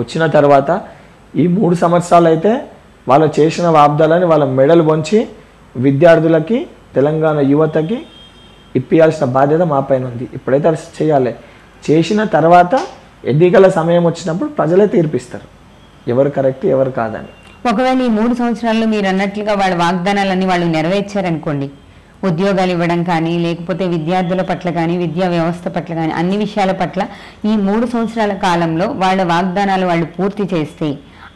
వచ్చిన తర్వాత ఈ 3 సంవత్సరాలు అయితే వాళ్ళు చేసిన వాగ్దానాలని వాళ్ళ మెడలు వంచి విద్యార్థులకి తెలంగాణ యువతకి ఇప్పించాల్సిన బాధ్యత మా పైన ఉంది. ఇప్పుడైతే అది చేయాలి. చేసిన తర్వాత ఎన్నికల సమయం వచ్చినప్పుడు ప్రజలే తీర్పిస్తారు ఎవరు కరెక్ట్ ఎవరు కాదని. ఒకవేళ ఈ 3 సంవత్సరాల్లో మీరు అన్నట్లుగా వాళ్ళ వాగ్దానాలన్నీ వాళ్ళు నెరవేర్చారనుకోండి, ఉద్యోగాలు ఇవ్వడం కానీ లేకపోతే విద్యార్థుల పట్ల కానీ విద్యా వ్యవస్థ పట్ల కానీ అన్ని విషయాల పట్ల ఈ 3 సంవత్సరాల కాలంలో వాళ్ళ వాగ్దానాలు వాళ్ళు పూర్తి చేస్తే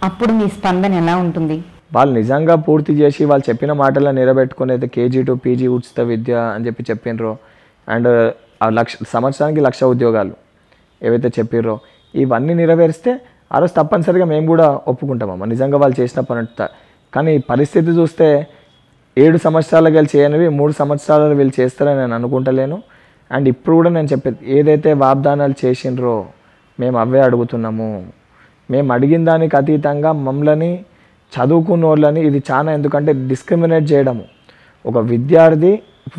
అప్పుడు మీ స్పందన ఎలా ఉంటుంది? వాళ్ళు నిజంగా పూర్తి చేసి వాళ్ళు చెప్పిన మాటలు నెరవేర్చుకుని అయితే KG to PG ఉచిత విద్య అని చెప్పి చెప్పినరో, అండ్ ఆ సంవత్సరానికి 1,00,000 ఉద్యోగాలు ఏవైతే చెప్పిర్రో ఇవన్నీ నెరవేరిస్తే ఆ రోజు తప్పనిసరిగా మేము కూడా ఒప్పుకుంటామమ్మ నిజంగా వాళ్ళు చేసిన పని. కానీ పరిస్థితి చూస్తే 7 సంవత్సరాలు వీళ్ళు చేయనివి 3 సంవత్సరాలు వీళ్ళు చేస్తారని నేను అనుకుంటలేను. అండ్ ఇప్పుడు కూడా నేను చెప్పేది ఏదైతే వాగ్దానాలు చేసినరో మేము అవే అడుగుతున్నాము. మేము అడిగిన దానికి అతీతంగా మమ్మల్ని చదువుకున్న వాళ్ళని ఇది చాలా ఎందుకంటే డిస్క్రిమినేట్ చేయడము. ఒక విద్యార్థి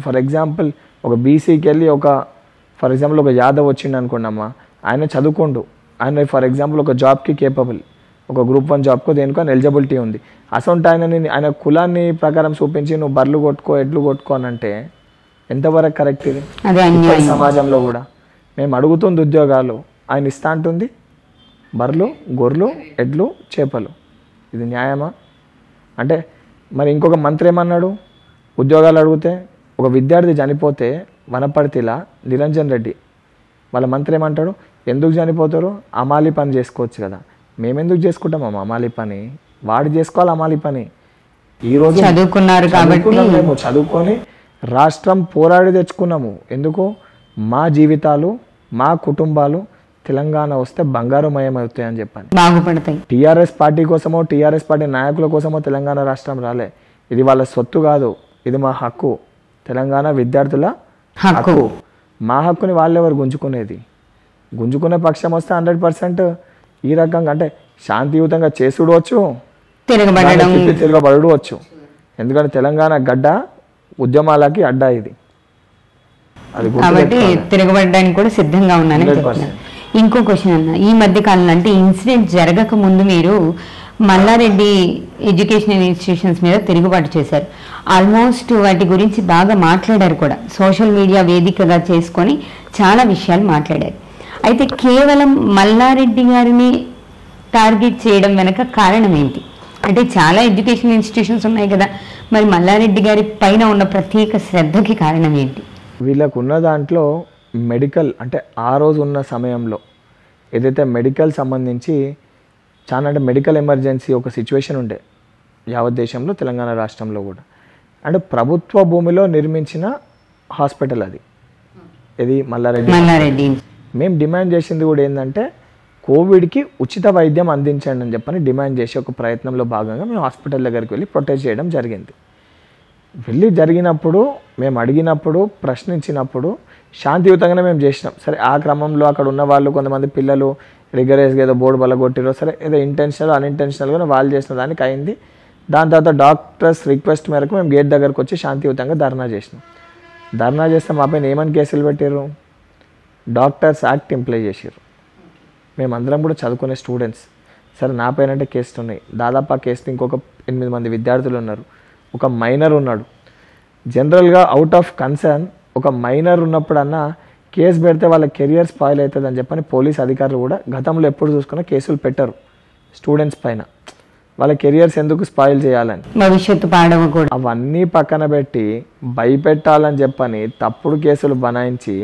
ఫర్ ఎగ్జాంపుల్ ఒక బీసీకి వెళ్ళి ఒక ఫర్ ఎగ్జాంపుల్ ఒక యాదవ్ వచ్చిండు అనుకోండమ్మా, ఆయన చదువుకోండు, ఆయన ఫర్ ఎగ్జాంపుల్ ఒక జాబ్కి కేపబుల్, ఒక గ్రూప్ 1 జాబ్కు దేనికో ఎలిజిబిలిటీ ఉంది. అసలు ఆయన కులాన్ని ప్రకారం చూపించి నువ్వు బర్రెలు కొట్టుకో ఎడ్లు కొట్టుకో అని అంటే ఎంతవరకు కరెక్ట్? ఇది సమాజంలో కూడా మేము అడుగుతుంది ఉద్యోగాలు, ఆయన ఇస్తా అంటుంది బర్రెలు గొర్రెలు ఎడ్లు చేపలు. ఇది న్యాయమా? అంటే మరి ఇంకొక మంత్రి ఏమన్నాడు ఉద్యోగాలు అడిగితే? ఒక విద్యార్థి చనిపోతే వనపర్తిలా నిరంజన్ రెడ్డి వాళ్ళ మంత్రి ఏమంటాడు? ఎందుకు చనిపోతారు, అమాలి పని చేసుకోవచ్చు కదా. మేమెందుకు చేసుకుంటామమ్మ అమాలి పని? వాడు చేసుకోవాలి అమాలి పని. ఈరోజు చదువుకున్నారు కాబట్టి మేము చదువుకొని రాష్ట్రం పోరాడి తెచ్చుకున్నాము. ఎందుకు? మా జీవితాలు మా కుటుంబాలు తెలంగాణ వస్తే బంగారుమయం అవుతాయి అని చెప్పాను. బాగుపడతాయి. టీఆర్ఎస్ పార్టీ కోసమో టీఆర్ఎస్ పార్టీ నాయకుల కోసమో తెలంగాణ రాష్ట్రం రాలే. ఇది వాళ్ళ సొత్తు కాదు, ఇది మా హక్కు. తెలంగాణ విద్యార్థుల హక్కు. మా హక్కుని వాళ్ళెవరు గుంజుకునేది? గుంజుకునే పక్షం వస్తే 100% ఈ రకంగా అంటే శాంతియుతంగా చేసుడవచ్చు, తిరగబడడం వచ్చు. ఎందుకంటే తెలంగాణ గడ్డ ఉద్యమాలకి అడ్డా. ఇది కాబట్టి తిరగబడడానికి కూడా సిద్ధంగా ఉన్నాను. ఇంకో క్వశ్చన్ అన్న, ఈ మధ్య కాలంలో అంటే ఇన్సిడెంట్ జరగక ముందు మీరు మల్లారెడ్డి ఎడ్యుకేషనల్ ఇన్స్టిట్యూషన్స్ మీద తిరుగుబాటు చేశారు. ఆల్మోస్ట్ వాటి గురించి బాగా మాట్లాడారు కూడా, సోషల్ మీడియా వేదికగా చేసుకొని చాలా విషయాలు మాట్లాడారు. అయితే కేవలం మల్లారెడ్డి గారిని టార్గెట్ చేయడం వెనక కారణం ఏంటి? అంటే చాలా ఎడ్యుకేషనల్ ఇన్స్టిట్యూషన్స్ ఉన్నాయి కదా, మరి మల్లారెడ్డి గారి పైన ఉన్న ప్రత్యేక శ్రద్ధకి కారణం ఏంటి? వీళ్ళకు ఉన్న దాంట్లో మెడికల్ అంటే ఆ రోజు ఉన్న సమయంలో ఏదైతే మెడికల్ సంబంధించి చాలా అంటే మెడికల్ ఎమర్జెన్సీ ఒక సిచ్యువేషన్ ఉండే యావత్ దేశంలో తెలంగాణ రాష్ట్రంలో కూడా. అంటే ప్రభుత్వ భూమిలో నిర్మించిన హాస్పిటల్ అది, ఇది మల్లారెడ్డి. మేము డిమాండ్ చేసింది కూడా ఏంటంటే కోవిడ్కి ఉచిత వైద్యం అందించండి అని చెప్పని డిమాండ్ చేసి ఒక ప్రయత్నంలో భాగంగా మేము హాస్పిటల్ దగ్గరికి వెళ్ళి ప్రొటెస్ట్ చేయడం జరిగింది. వెళ్ళి జరిగినప్పుడు మేము అడిగినప్పుడు ప్రశ్నించినప్పుడు శాంతియుతంగానే మేము చేసినాం. సరే ఆ క్రమంలో అక్కడ ఉన్న వాళ్ళు కొంతమంది పిల్లలు రిగరేస్గా ఏదో బోర్డు బలగొట్టిరో, సరే ఏదో ఇంటెన్షనల్ అన్ఇంటెన్షనల్గా వాళ్ళు చేసిన దానికి అయింది. దాని తర్వాత డాక్టర్స్ రిక్వెస్ట్ మేరకు మేము గేట్ దగ్గరకు వచ్చి శాంతియుతంగా ధర్నా చేసినాం. ధర్నా చేస్తే మా పైన ఏమని కేసులు పెట్టారు? డాక్టర్స్ యాక్ట్ ఇంప్లై చేసారు. మేమందరం కూడా చదువుకునే స్టూడెంట్స్. సరే నా పైన అంటే కేసులు ఉన్నాయి, దాదాపు ఆ కేసులు ఇంకొక 8 మంది విద్యార్థులు ఉన్నారు, ఒక మైనర్ ఉన్నాడు. జనరల్గా అవుట్ ఆఫ్ కన్సర్న్ ఒక మైనర్ ఉన్నప్పుడన్నా కేసు పెడితే వాళ్ళ కెరియర్ స్పాయిల్ అవుతుంది అని చెప్పని పోలీస్ అధికారులు కూడా గతంలో ఎప్పుడు చూసుకున్నా కేసులు పెట్టరు స్టూడెంట్స్ పైన. వాళ్ళ కెరియర్స్ ఎందుకు స్పాయిల్ చేయాలని, భవిష్యత్తు పాడవకూడదు, అవన్నీ పక్కన పెట్టి భయపెట్టాలని చెప్పని తప్పుడు కేసులు బనాయించి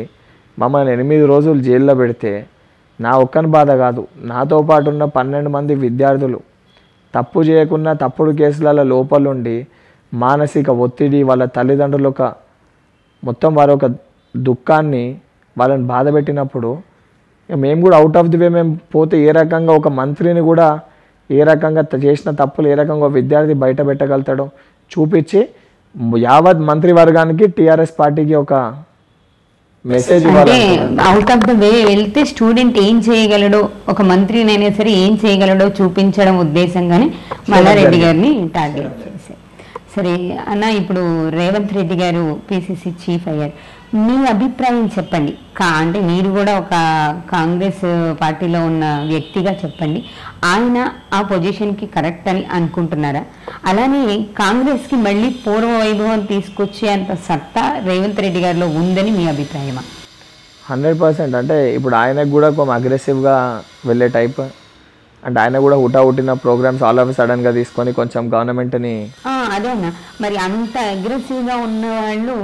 మమ్మల్ని 8 రోజులు జైల్లో పెడితే నా ఒక్కని బాధ కాదు, నాతో పాటు ఉన్న 12 మంది విద్యార్థులు తప్పు చేయకుండా తప్పుడు కేసులలో లోపలుండి మానసిక ఒత్తిడి, వాళ్ళ తల్లిదండ్రులు ఒక మొత్తం వారి ఒక దుఃఖాన్ని వాళ్ళని బాధ పెట్టినప్పుడు మేము కూడా అవుట్ ఆఫ్ ది వే మేము పోతే ఏ రకంగా ఒక మంత్రిని కూడా ఏ రకంగా చేసిన తప్పులు ఏ రకంగా విద్యార్థి బయట పెట్టగలుగుతాడో చూపించి యావత్ మంత్రివర్గానికి టీఆర్ఎస్ పార్టీకి ఒక మెసేజ్ ఇవ్వాలి. అవుట్ ఆఫ్ ద వే వెళ్తే స్టూడెంట్ ఏం చేయగలడో, ఒక మంత్రినైనా సరే ఏం చేయగలడో చూపించడం ఉద్దేశంగానే మల్లారెడ్డి గారిని టార్గెట్ చేశారు. సరే అన్న ఇప్పుడు రేవంత్ రెడ్డి గారు పిసిసి చీఫ్ అయ్యారు మీ అభిప్రాయం చెప్పండి అంటే మీరు కూడా ఒక కాంగ్రెస్ పార్టీలో ఉన్న వ్యక్తిగా చెప్పండి ఆయన ఆ పొజిషన్ కి కరెక్ట్ అని అనుకుంటున్నారా అలానే కాంగ్రెస్ కి మళ్ళీ పూర్వ వైభవం తీసుకొచ్చే అంత సత్తా రేవంత్ రెడ్డి గారిలో ఉందని మీ అభిప్రాయమా 100% అంటే ఇప్పుడు ఆయనకు కూడా కొంచెం అగ్రెసివ్ గా వెళ్ళే టైప్ అంటే ఆయన కూడా హుటాహుటిన ప్రోగ్రామ్స్ ఆల్ ఆఫ్ సడన్ గా తీసుకొని కొంచెం గవర్నమెంట్ ని అదేనా మరి అంత అగ్రెసివ్ గా ఉన్న వాళ్ళు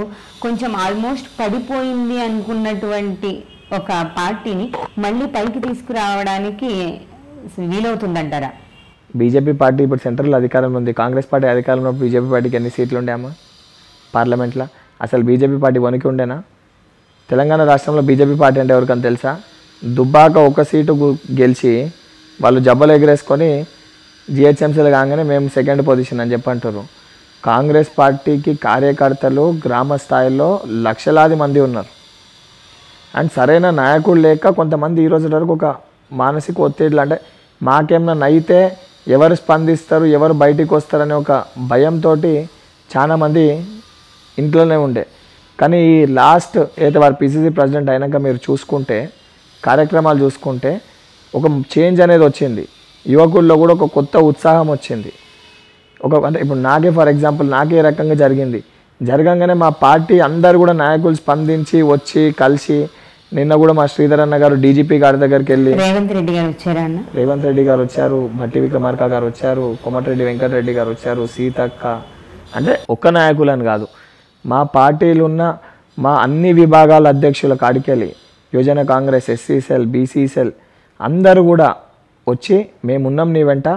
కొంచెం ఆల్మోస్ట్ పడిపోయింది అనుకున్నటువంటి ఒక పార్టీని మళ్ళీ పైకి తీసుకురావడానికి వీలవుతుందంటారా బీజేపీ పార్టీ ఇప్పుడు సెంట్రల్ అధికారంలో ఉంది కాంగ్రెస్ పార్టీ అధికారంలో బీజేపీ పార్టీకి ఎన్ని సీట్లు ఉండేమా పార్లమెంట్లో అసలు బీజేపీ పార్టీ వనికి ఉండేనా తెలంగాణ రాష్ట్రంలో బీజేపీ పార్టీ అంటే ఎవరికని తెలుసా దుబ్బాక ఒక సీటు గెలిచి వాళ్ళు జబ్బలు ఎగరేసుకొని జిహెచ్ఎంసీలు కాగానే మేము సెకండ్ పొజిషన్ అని చెప్పంటారు కాంగ్రెస్ పార్టీకి కార్యకర్తలు గ్రామ స్థాయిలో లక్షలాది మంది ఉన్నారు అండ్ సరైన నాయకుడు లేక కొంతమంది ఈ రోజు వరకు ఒక మానసిక ఒత్తిడిలు అంటే మాకేమన్నా అయితే ఎవరు స్పందిస్తారు ఎవరు బయటికి వస్తారనే ఒక భయంతో చాలామంది ఇంట్లోనే ఉండే కానీ ఈ లాస్ట్ ఏదైతే వారు పిసిసి ప్రెసిడెంట్ అయినాక మీరు చూసుకుంటే కార్యక్రమాలు చూసుకుంటే ఒక చేంజ్ అనేది వచ్చింది యువకుల్లో కూడా ఒక కొత్త ఉత్సాహం వచ్చింది ఒక అంటే ఇప్పుడు నాకే ఫర్ ఎగ్జాంపుల్ నాకే రకంగా జరిగింది జరగంగానే మా పార్టీ అందరు కూడా నాయకులు స్పందించి వచ్చి కలిసి నిన్న కూడా మా శ్రీధర్ అన్న గారు డీజీపీ గారి దగ్గరికి వెళ్ళి రేవంత్ రెడ్డి గారు వచ్చారు భట్టి విక్రమార్క గారు వచ్చారు కోమటిరెడ్డి వెంకటరెడ్డి గారు వచ్చారు సీతక్క అంటే ఒక్క నాయకులని కాదు మా పార్టీలు ఉన్న మా అన్ని విభాగాల అధ్యక్షుల కాడికి వెళ్ళి యువజన కాంగ్రెస్ ఎస్సీసెల్ బీసీసెల్ అందరూ కూడా వచ్చి మేమున్నాం నీ వెంట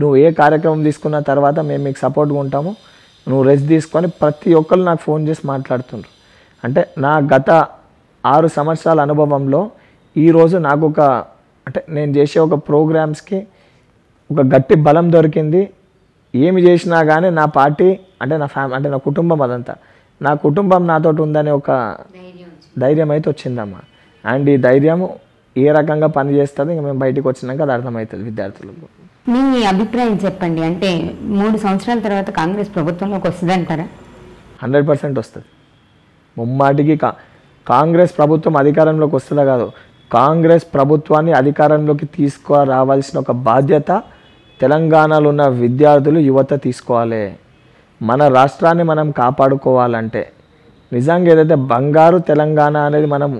నువ్వు ఏ కార్యక్రమం తీసుకున్న తర్వాత మేము మీకు సపోర్ట్గా ఉంటాము నువ్వు రెస్ట్ తీసుకొని ప్రతి ఒక్కరు నాకు ఫోన్ చేసి మాట్లాడుతుండ్రు అంటే నా గత 6 సంవత్సరాల అనుభవంలో ఈరోజు నాకు ఒక అంటే నేను చేసే ఒక ప్రోగ్రామ్స్కి ఒక గట్టి బలం దొరికింది ఏమి చేసినా కానీ నా పార్టీ అంటే నా అంటే నా కుటుంబం అదంతా నా కుటుంబం నాతో ఉందనే ఒక ధైర్యం అయితే వచ్చిందమ్మా అండ్ ఈ ధైర్యం ఏ రకంగా పనిచేస్తుంది ఇంకా మేము బయటకు వచ్చినాక అది అర్థమవుతుంది విద్యార్థులకు మీ అభిప్రాయం చెప్పండి అంటే 3 సంవత్సరాల తర్వాత కాంగ్రెస్ ప్రభుత్వంలోకి వస్తుంది అంటారా 100% వస్తుంది ముమ్మాటికి కాంగ్రెస్ ప్రభుత్వం అధికారంలోకి వస్తుందా కాదు కాంగ్రెస్ ప్రభుత్వాన్ని అధికారంలోకి తీసుకురావాల్సిన ఒక బాధ్యత తెలంగాణలో ఉన్న విద్యార్థులు యువత తీసుకోవాలి మన రాష్ట్రాన్ని మనం కాపాడుకోవాలంటే నిజంగా ఏదైతే బంగారు తెలంగాణ అనేది మనం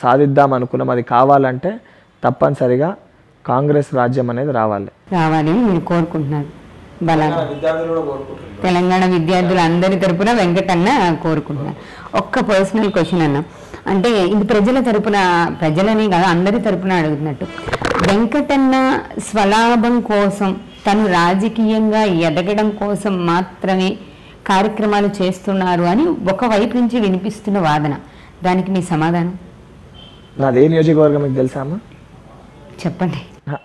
సాధిద్దాం అనుకున్నాం అది కావాలంటే తప్పనిసరిగా కాంగ్రెస్ రాజ్యం అనేది రావాలి నేను కోరుకుంటున్నాను తెలంగాణ విద్యార్థులు అందరి తరపున వెంకటన్న కోరుకుంటున్నాను ఒక్క పర్సనల్ క్వశ్చన్ అన్న అంటే ఇది ప్రజల తరపున ప్రజలని కాదు అందరి తరపున అడుగుతున్నట్టు వెంకటన్న స్వలాభం కోసం తను రాజకీయంగా ఎదగడం కోసం మాత్రమే కార్యక్రమాలు చేస్తున్నారు అని ఒకవైపు నుంచి వినిపిస్తున్న వాదన దానికి మీ సమాధానం నాదే నియోజకవర్గం మీకు తెలుసా అమ్మా చెప్పండి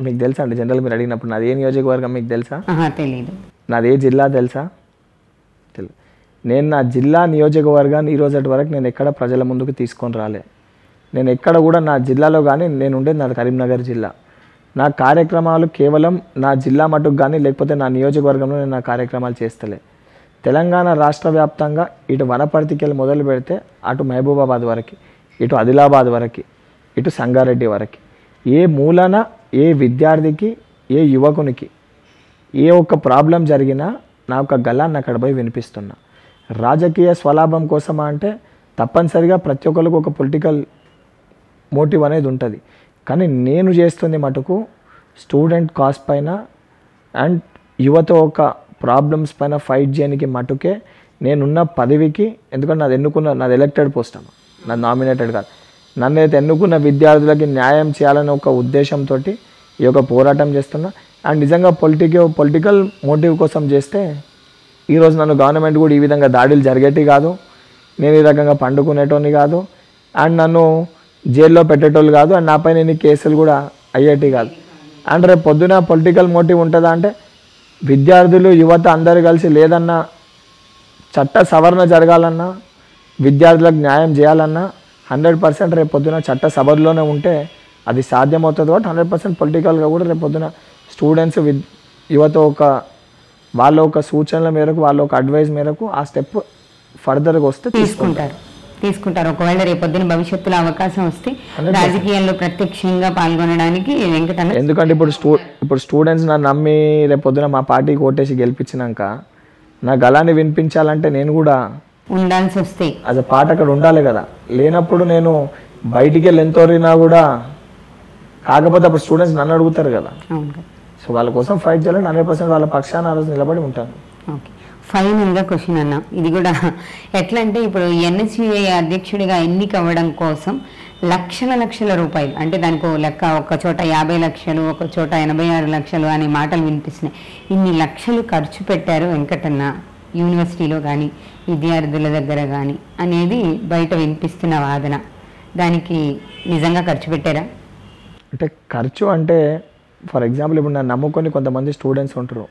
మీకు తెలుసా అండి జనరల్ మీరు అడిగినప్పుడు నాదే నియోజకవర్గం మీకు తెలుసా తెలియదు నాదే జిల్లా తెలుసా నేను నా జిల్లా నియోజకవర్గాన్ని ఈ రోజటి వరకు నేను ఎక్కడ ప్రజల ముందుకు తీసుకొని రాలే నేను ఎక్కడ కూడా నా జిల్లాలో కానీ నేను ఉండేది నాది కరీంనగర్ జిల్లా నా కార్యక్రమాలు కేవలం నా జిల్లా మటుకు కానీ లేకపోతే నా నియోజకవర్గంలో నేను నా కార్యక్రమాలు చేస్తలే తెలంగాణ రాష్ట్ర వ్యాప్తంగా ఇటు వనపర్తికెళ్ళి మొదలు పెడితే అటు మహబూబాబాద్ వరకు ఇటు ఆదిలాబాద్ వరకు ఇటు సంగారెడ్డి వరకు ఏ మూలన ఏ విద్యార్థికి ఏ యువకునికి ఏ ఒక్క ప్రాబ్లం జరిగినా నా యొక్క గలాన్ని అక్కడ పోయి వినిపిస్తున్నా రాజకీయ స్వలాభం కోసమా అంటే తప్పనిసరిగా ప్రతి ఒక్కరికి ఒక పొలిటికల్ మోటివ్ అనేది ఉంటుంది కానీ నేను చేస్తుంది మటుకు స్టూడెంట్ కాస్ట్ పైన అండ్ యువత ఒక ప్రాబ్లమ్స్ పైన ఫైట్ చేయడానికి మటుకే నేనున్న పదవికి ఎందుకంటే నాది ఎన్నుకున్న నాది ఎలక్టెడ్ పోస్ట్ అమ్మ నాది నామినేటెడ్ కాదు నన్నైతే ఎన్నుకున్న విద్యార్థులకి న్యాయం చేయాలనే ఒక ఉద్దేశంతో ఈ యొక్క పోరాటం చేస్తున్నా అండ్ నిజంగా పొలిటికల్ మోటివ్ కోసం చేస్తే ఈరోజు నన్ను గవర్నమెంట్ కూడా ఈ విధంగా దాడులు జరిగేటివి కాదు నేను ఈ రకంగా పండుకునేటోని కాదు అండ్ నన్ను జైల్లో పెట్టేటోళ్ళు కాదు అండ్ నాపై నేను కేసులు కూడా అయ్యేటివి కాదు అండ్ రేపు పొద్దున పొలిటికల్ మోటివ్ ఉంటుందా అంటే విద్యార్థులు యువత అందరూ కలిసి లేదన్నా చట్ట సవరణ జరగాలన్నా విద్యార్థులకు న్యాయం చేయాలన్నా 100% రేపు పొద్దున చట్ట సభల్లోనే ఉంటే అది సాధ్యమవుతుంది కాబట్టి 100% పొలిటికల్గా కూడా రేపు పొద్దున స్టూడెంట్స్ యువత ఒక వాళ్ళ ఒక సూచనల మేరకు వాళ్ళ ఒక అడ్వైస్ మేరకు ఆ స్టెప్ ఫర్దర్ గా వస్తే తీసుకుంటారు తీసుకుంటారు ఒకవేళ రేపొద్దున భవిష్యత్తులో అవకాశం వస్తే రాజకీయాల్లో ప్రత్యక్షంగా పాల్గొనడానికి వెంకటన్న ఎందుకంటే ఇప్పుడు స్టూడెంట్స్ నా నమ్మి రేపొద్దున మా పార్టీకి ఓటేసి గెలిపించినాక నా గలాన్ని వినిపించాలంటే నేను కూడా ఉండాల్సి వస్తే అది పాట అక్కడ ఉండాలి కదా లేనప్పుడు నేను బయటికి వెళ్ళి ఎంతోరినా కూడా కాకపోతే అప్పుడు స్టూడెంట్స్ నన్ను అడుగుతారు కదా సో వాళ్ళ కోసం ఫైట్ చేయాలని 100% వాళ్ళ పక్షాన ఆరోజు నిలబడి ఉంటాను ఓకే ఫైనల్ గా క్వశ్చన్ అన్న ఇది కూడా ఎట్లా అంటే ఇప్పుడు ఎన్ఎస్యూఐ అధ్యక్షుడిగా ఎన్నికవ్వడం కోసం లక్షల లక్షల రూపాయలు అంటే దానికి లెక్క ఒక చోట 50 లక్షలు ఒక చోట 86 లక్షలు అనే మాటలు వినిపిస్తున్నాయి ఇన్ని లక్షలు ఖర్చు పెట్టారు వెంకటన్న యూనివర్సిటీలో కానీ విద్యార్థుల దగ్గర కానీ అనేది బయట వినిపిస్తున్న వాదన దానికి నిజంగా ఖర్చు పెట్టారా అంటే ఖర్చు అంటే ఫర్ ఎగ్జాంపుల్ ఇప్పుడు నన్ను నమ్ముకొని కొంతమంది స్టూడెంట్స్ ఉంటారు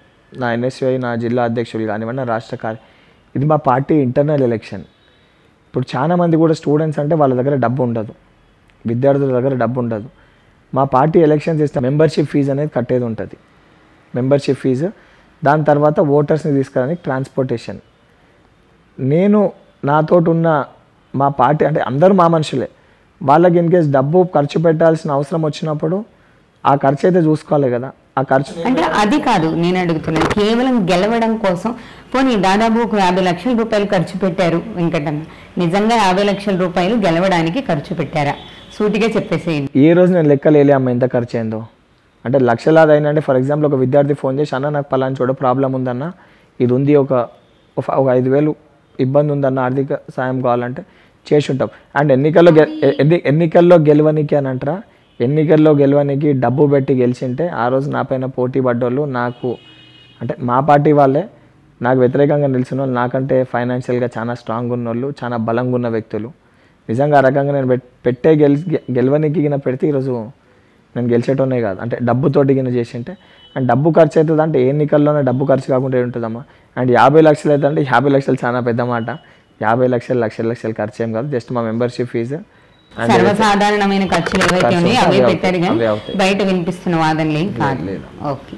నా ఎన్ఎస్యూఐ నా జిల్లా అధ్యక్షులు కానివ్వండి నా రాష్ట్ర కార్య ఇది మా పార్టీ ఇంటర్నల్ ఎలక్షన్ ఇప్పుడు చాలామంది కూడా స్టూడెంట్స్ అంటే వాళ్ళ దగ్గర డబ్బు ఉండదు విద్యార్థుల దగ్గర డబ్బు ఉండదు మా పార్టీ ఎలక్షన్స్ ఇస్తే మెంబర్షిప్ ఫీజు అనేది కట్టేది ఉంటుంది మెంబర్షిప్ ఫీజు దాని తర్వాత ఓటర్స్ని తీసుకురానికి ట్రాన్స్పోర్టేషన్ నేను నాతోటి ఉన్న మా పార్టీ అంటే అందరూ మా మనుషులే వాళ్ళకి ఇన్ కేస్ డబ్బు ఖర్చు పెట్టాల్సిన అవసరం వచ్చినప్పుడు ఆ ఖర్చు అయితే చూసుకోవాలి కదా ఆ ఖర్చు అంటే అది కాదు నేను అడుగుతున్నాను కేవలం గెలవడం కోసం పోనీ దాదాపు 50 లక్షల రూపాయలు ఖర్చు పెట్టారు వెంకటన్న నిజంగా 50 లక్షల రూపాయలు గెలవడానికి ఖర్చు పెట్టారా సూటిగా చెప్పేసేయండి ఏ రోజు నేను లెక్కలేలే అమ్మ ఎంత ఖర్చు అయిందో అంటే లక్షలాది అయినంటే ఫర్ ఎగ్జాంపుల్ ఒక విద్యార్థి ఫోన్ చేసి అన్న నాకు పలానా చోట ప్రాబ్లం ఉందన్న ఇది ఉంది ఒక 5,000 ఇబ్బంది ఉందన్న ఆర్థిక సాయం కావాలంటే చేసి ఉంటాం అండ్ ఎన్నికల్లో గెలవనికి అని అంటారా ఎన్నికల్లో గెలవనికి డబ్బు పెట్టి గెలిచింటే ఆ రోజు నా పైన పోటీ పడ్డోళ్ళు నాకు అంటే మా పార్టీ వాళ్ళే నాకు వ్యతిరేకంగా నిలిచిన వాళ్ళు నాకంటే ఫైనాన్షియల్గా చాలా స్ట్రాంగ్ ఉన్న వాళ్ళు చాలా బలంగా ఉన్న వ్యక్తులు నిజంగా ఆ రకంగా నేను పెట్టే గెలవనికి గిన పెడితే ఈరోజు నేను గెలిచేటోనే కాదు అంటే డబ్బుతోటి గిన చేసింటే అండ్ డబ్బు ఖర్చు అవుతుంది అంటే ఏ ఎన్నికల్లోనే డబ్బు ఖర్చు కాకుండా ఉంటుందమ్మా అండ్ 50 లక్షలు అయితే అంటే 50 లక్షలు చాలా పెద్ద మాట 50 లక్షలు ఖర్చు ఏం కాదు జస్ట్ మా మెంబర్షిప్ ఫీజు సర్వసాధారణమైన ఖర్చులు ఏవైతే ఉన్నాయో అవే పెట్టారు కానీ బయట వినిపిస్తున్న వాదనలు ఏం కాదు ఓకే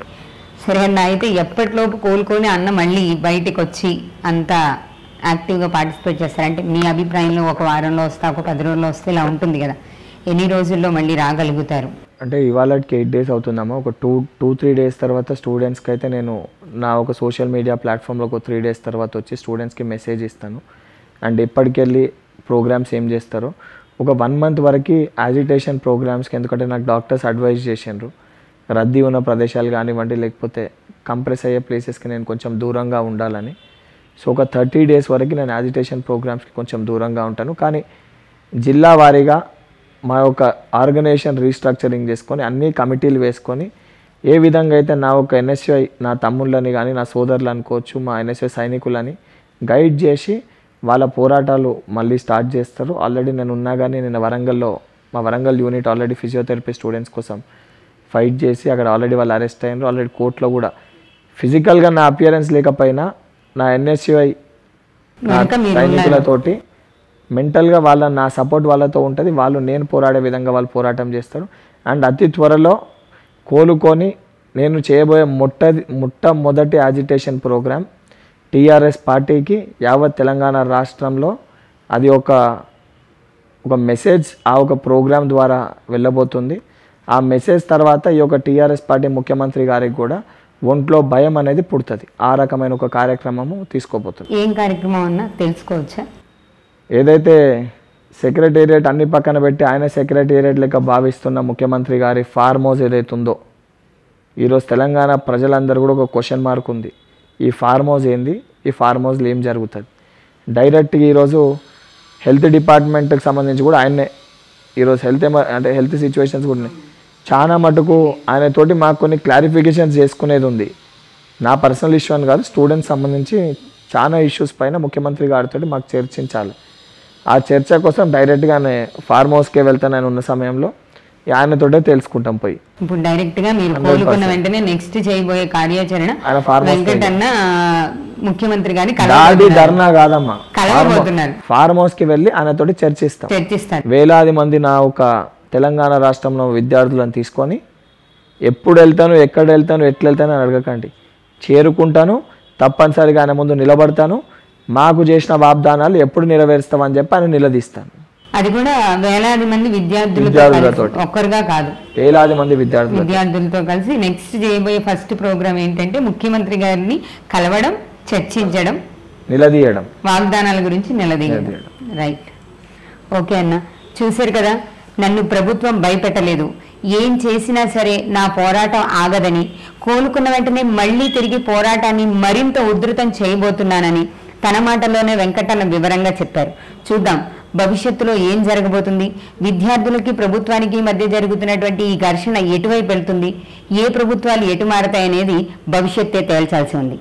సరే అన్న అయితే ఎప్పటిలోపు కోలుకొని అన్న మళ్ళీ బయటకు వచ్చి అంత యాక్టివ్గా పార్టిసిపేట్ చేస్తారంటే మీ అభిప్రాయంలో ఒక వారంలో వస్తా ఒక 10 రోజుల్లో వస్తే ఇలా ఉంటుంది కదా ఎన్ని రోజుల్లో మళ్ళీ రాగలుగుతారు అంటే ఇవాళకి 8 డేస్ అవుతుందమ్మా ఒక 2-3 డేస్ తర్వాత స్టూడెంట్స్కి అయితే నేను నా ఒక సోషల్ మీడియా ప్లాట్ఫామ్లో ఒక 3 డేస్ తర్వాత వచ్చి స్టూడెంట్స్కి మెసేజ్ ఇస్తాను అండ్ ఎప్పటికెళ్ళి ప్రోగ్రామ్స్ ఏం చేస్తారో ఒక 1 మంత్ వరకు యాజిటేషన్ ప్రోగ్రామ్స్కి ఎందుకంటే నాకు డాక్టర్స్ అడ్వైజ్ చేసినారు రద్దీ ఉన్న ప్రదేశాలు కానివ్వండి లేకపోతే కంప్రెస్ అయ్యే ప్లేసెస్కి నేను కొంచెం దూరంగా ఉండాలని సో ఒక 30 డేస్ వరకు నేను యాజిటేషన్ ప్రోగ్రామ్స్కి కొంచెం దూరంగా ఉంటాను కానీ జిల్లా వారీగా మా యొక్క ఆర్గనైజేషన్ రీస్ట్రక్చరింగ్ చేసుకొని అన్ని కమిటీలు వేసుకొని ఏ విధంగా అయితే నా ఒక ఎన్ఎస్యూఐ నా తమ్ముళ్ళని కానీ నా సోదరులు అనుకోవచ్చు మా ఎన్ఎస్యూఐ సైనికులని గైడ్ చేసి వాళ్ళ పోరాటాలు మళ్ళీ స్టార్ట్ చేస్తారు ఆల్రెడీ నేను ఉన్నా కానీ నేను వరంగల్లో మా Warangal unit already physiotherapy students కోసం ఫైట్ చేసి అక్కడ ఆల్రెడీ వాళ్ళు అరెస్ట్ అయ్యారు ఆల్రెడీ కోర్టులో కూడా ఫిజికల్గా నా అపియరెన్స్ లేకపోయినా నా ఎన్ఎస్యూఐ సైనికులతోటి మెంటల్గా వాళ్ళ నా సపోర్ట్ వాళ్ళతో ఉంటుంది వాళ్ళు నేను పోరాడే విధంగా వాళ్ళు పోరాటం చేస్తారు అండ్ అతి త్వరలో కోలుకొని నేను చేయబోయే మొట్టమొదటి యాజిటేషన్ ప్రోగ్రామ్ టీఆర్ఎస్ పార్టీకి యావత్ తెలంగాణ రాష్ట్రంలో అది ఒక మెసేజ్ ఆ ఒక ప్రోగ్రాం ద్వారా వెళ్ళబోతుంది ఆ మెసేజ్ తర్వాత ఈ యొక్క టీఆర్ఎస్ పార్టీ ముఖ్యమంత్రి గారికి కూడా ఒంట్లో భయం అనేది పుడుతుంది ఆ రకమైన ఒక కార్యక్రమము తీసుకోబోతుంది ఏం కార్యక్రమం అన్నా తెలుసుకోవచ్చా ఏదైతే సెక్రటేరియట్ అన్ని పక్కన పెట్టి ఆయన సెక్రటేరియట్ లెక్క భావిస్తున్న ముఖ్యమంత్రి గారి ఫార్మ్ హౌస్ ఏదైతే ఉందో ఈరోజు తెలంగాణ ప్రజలందరూ కూడా ఒక క్వశ్చన్ మార్క్ ఉంది ఈ ఫార్మ్ హౌస్ ఏంది ఈ ఫార్మ్ హౌస్లో ఏం జరుగుతుంది డైరెక్ట్గా ఈరోజు హెల్త్ డిపార్ట్మెంట్కి సంబంధించి కూడా ఆయన్నే ఈరోజు హెల్త్ సిచ్యువేషన్స్ కూడా ఉన్నాయి చాలా మటుకు ఆయనతోటి మాకు కొన్ని క్లారిఫికేషన్స్ చేసుకునేది ఉంది నా పర్సనల్ ఇష్యూ అని కాదు స్టూడెంట్స్ సంబంధించి చాలా ఇష్యూస్ పైన ముఖ్యమంత్రి గారితో మాకు చర్చించాలి ఆ చర్చ కోసం డైరెక్ట్గానే ఫార్మ్ హౌస్కే వెళ్తా నేను ఉన్న సమయంలో ఆయనతోటే తెలుసుకుంటాం పోయి ఇప్పుడు డైరెక్ట్గా మీరు కోలుకున్న వెంటనే నెక్స్ట్ చేయబోయే కార్యాచరణ వెంకటన్న ముఖ్యమంత్రి గారి ధర్నా కాదమ్మా ఫార్మ్ హౌస్ కి వెళ్ళి ఆయనతోటి చర్చిస్తాం వేలాది మంది నా ఒక తెలంగాణ రాష్ట్రంలో విద్యార్థులను తీసుకొని ఎప్పుడు వెళ్తాను ఎక్కడ వెళ్తాను ఎట్లా వెళ్తాను అని అడగకండి చేరుకుంటాను తప్పనిసరిగా ఆయన ముందు నిలబడతాను, మాకు చేసిన వాగ్దానాలు ఎప్పుడు నెరవేరుస్తామని చెప్పి ఆయన నిలదీస్తాను. అది కూడా వేలాది మంది విద్యార్థులతో ఒక్కరుగా కాదు, వేలాది మంది విద్యార్థులతో కలిసి నెక్స్ట్ చేయబోయే ఫస్ట్ ప్రోగ్రామ్ ఏంటంటే ముఖ్యమంత్రి గారిని కలవడం, చర్చించడం, నిలదీయడం, వాగ్దానాల గురించి నిలదీయడం. రైట్, ఓకే అన్న. చూశారు కదా, నన్ను ప్రభుత్వం భయపెట్టలేదు, ఏం చేసినా సరే నా పోరాటం ఆగదని, కోలుకున్న వెంటనే మళ్లీ తిరిగి పోరాటాన్ని మరింత ఉధృతం చేయబోతున్నానని తన మాటలోనే వెంకటన్న వివరంగా చెప్పారు. చూద్దాం భవిష్యత్తులో ఏం జరగబోతుంది, విద్యార్థులకి ప్రభుత్వానికి మధ్య జరుగుతున్నటువంటి ఈ ఘర్షణ ఎటువైపు వెళ్తుంది, ఏ ప్రభుత్వాలు ఎటు మారతాయనేది భవిష్యత్తే తేల్చాల్సి ఉంది.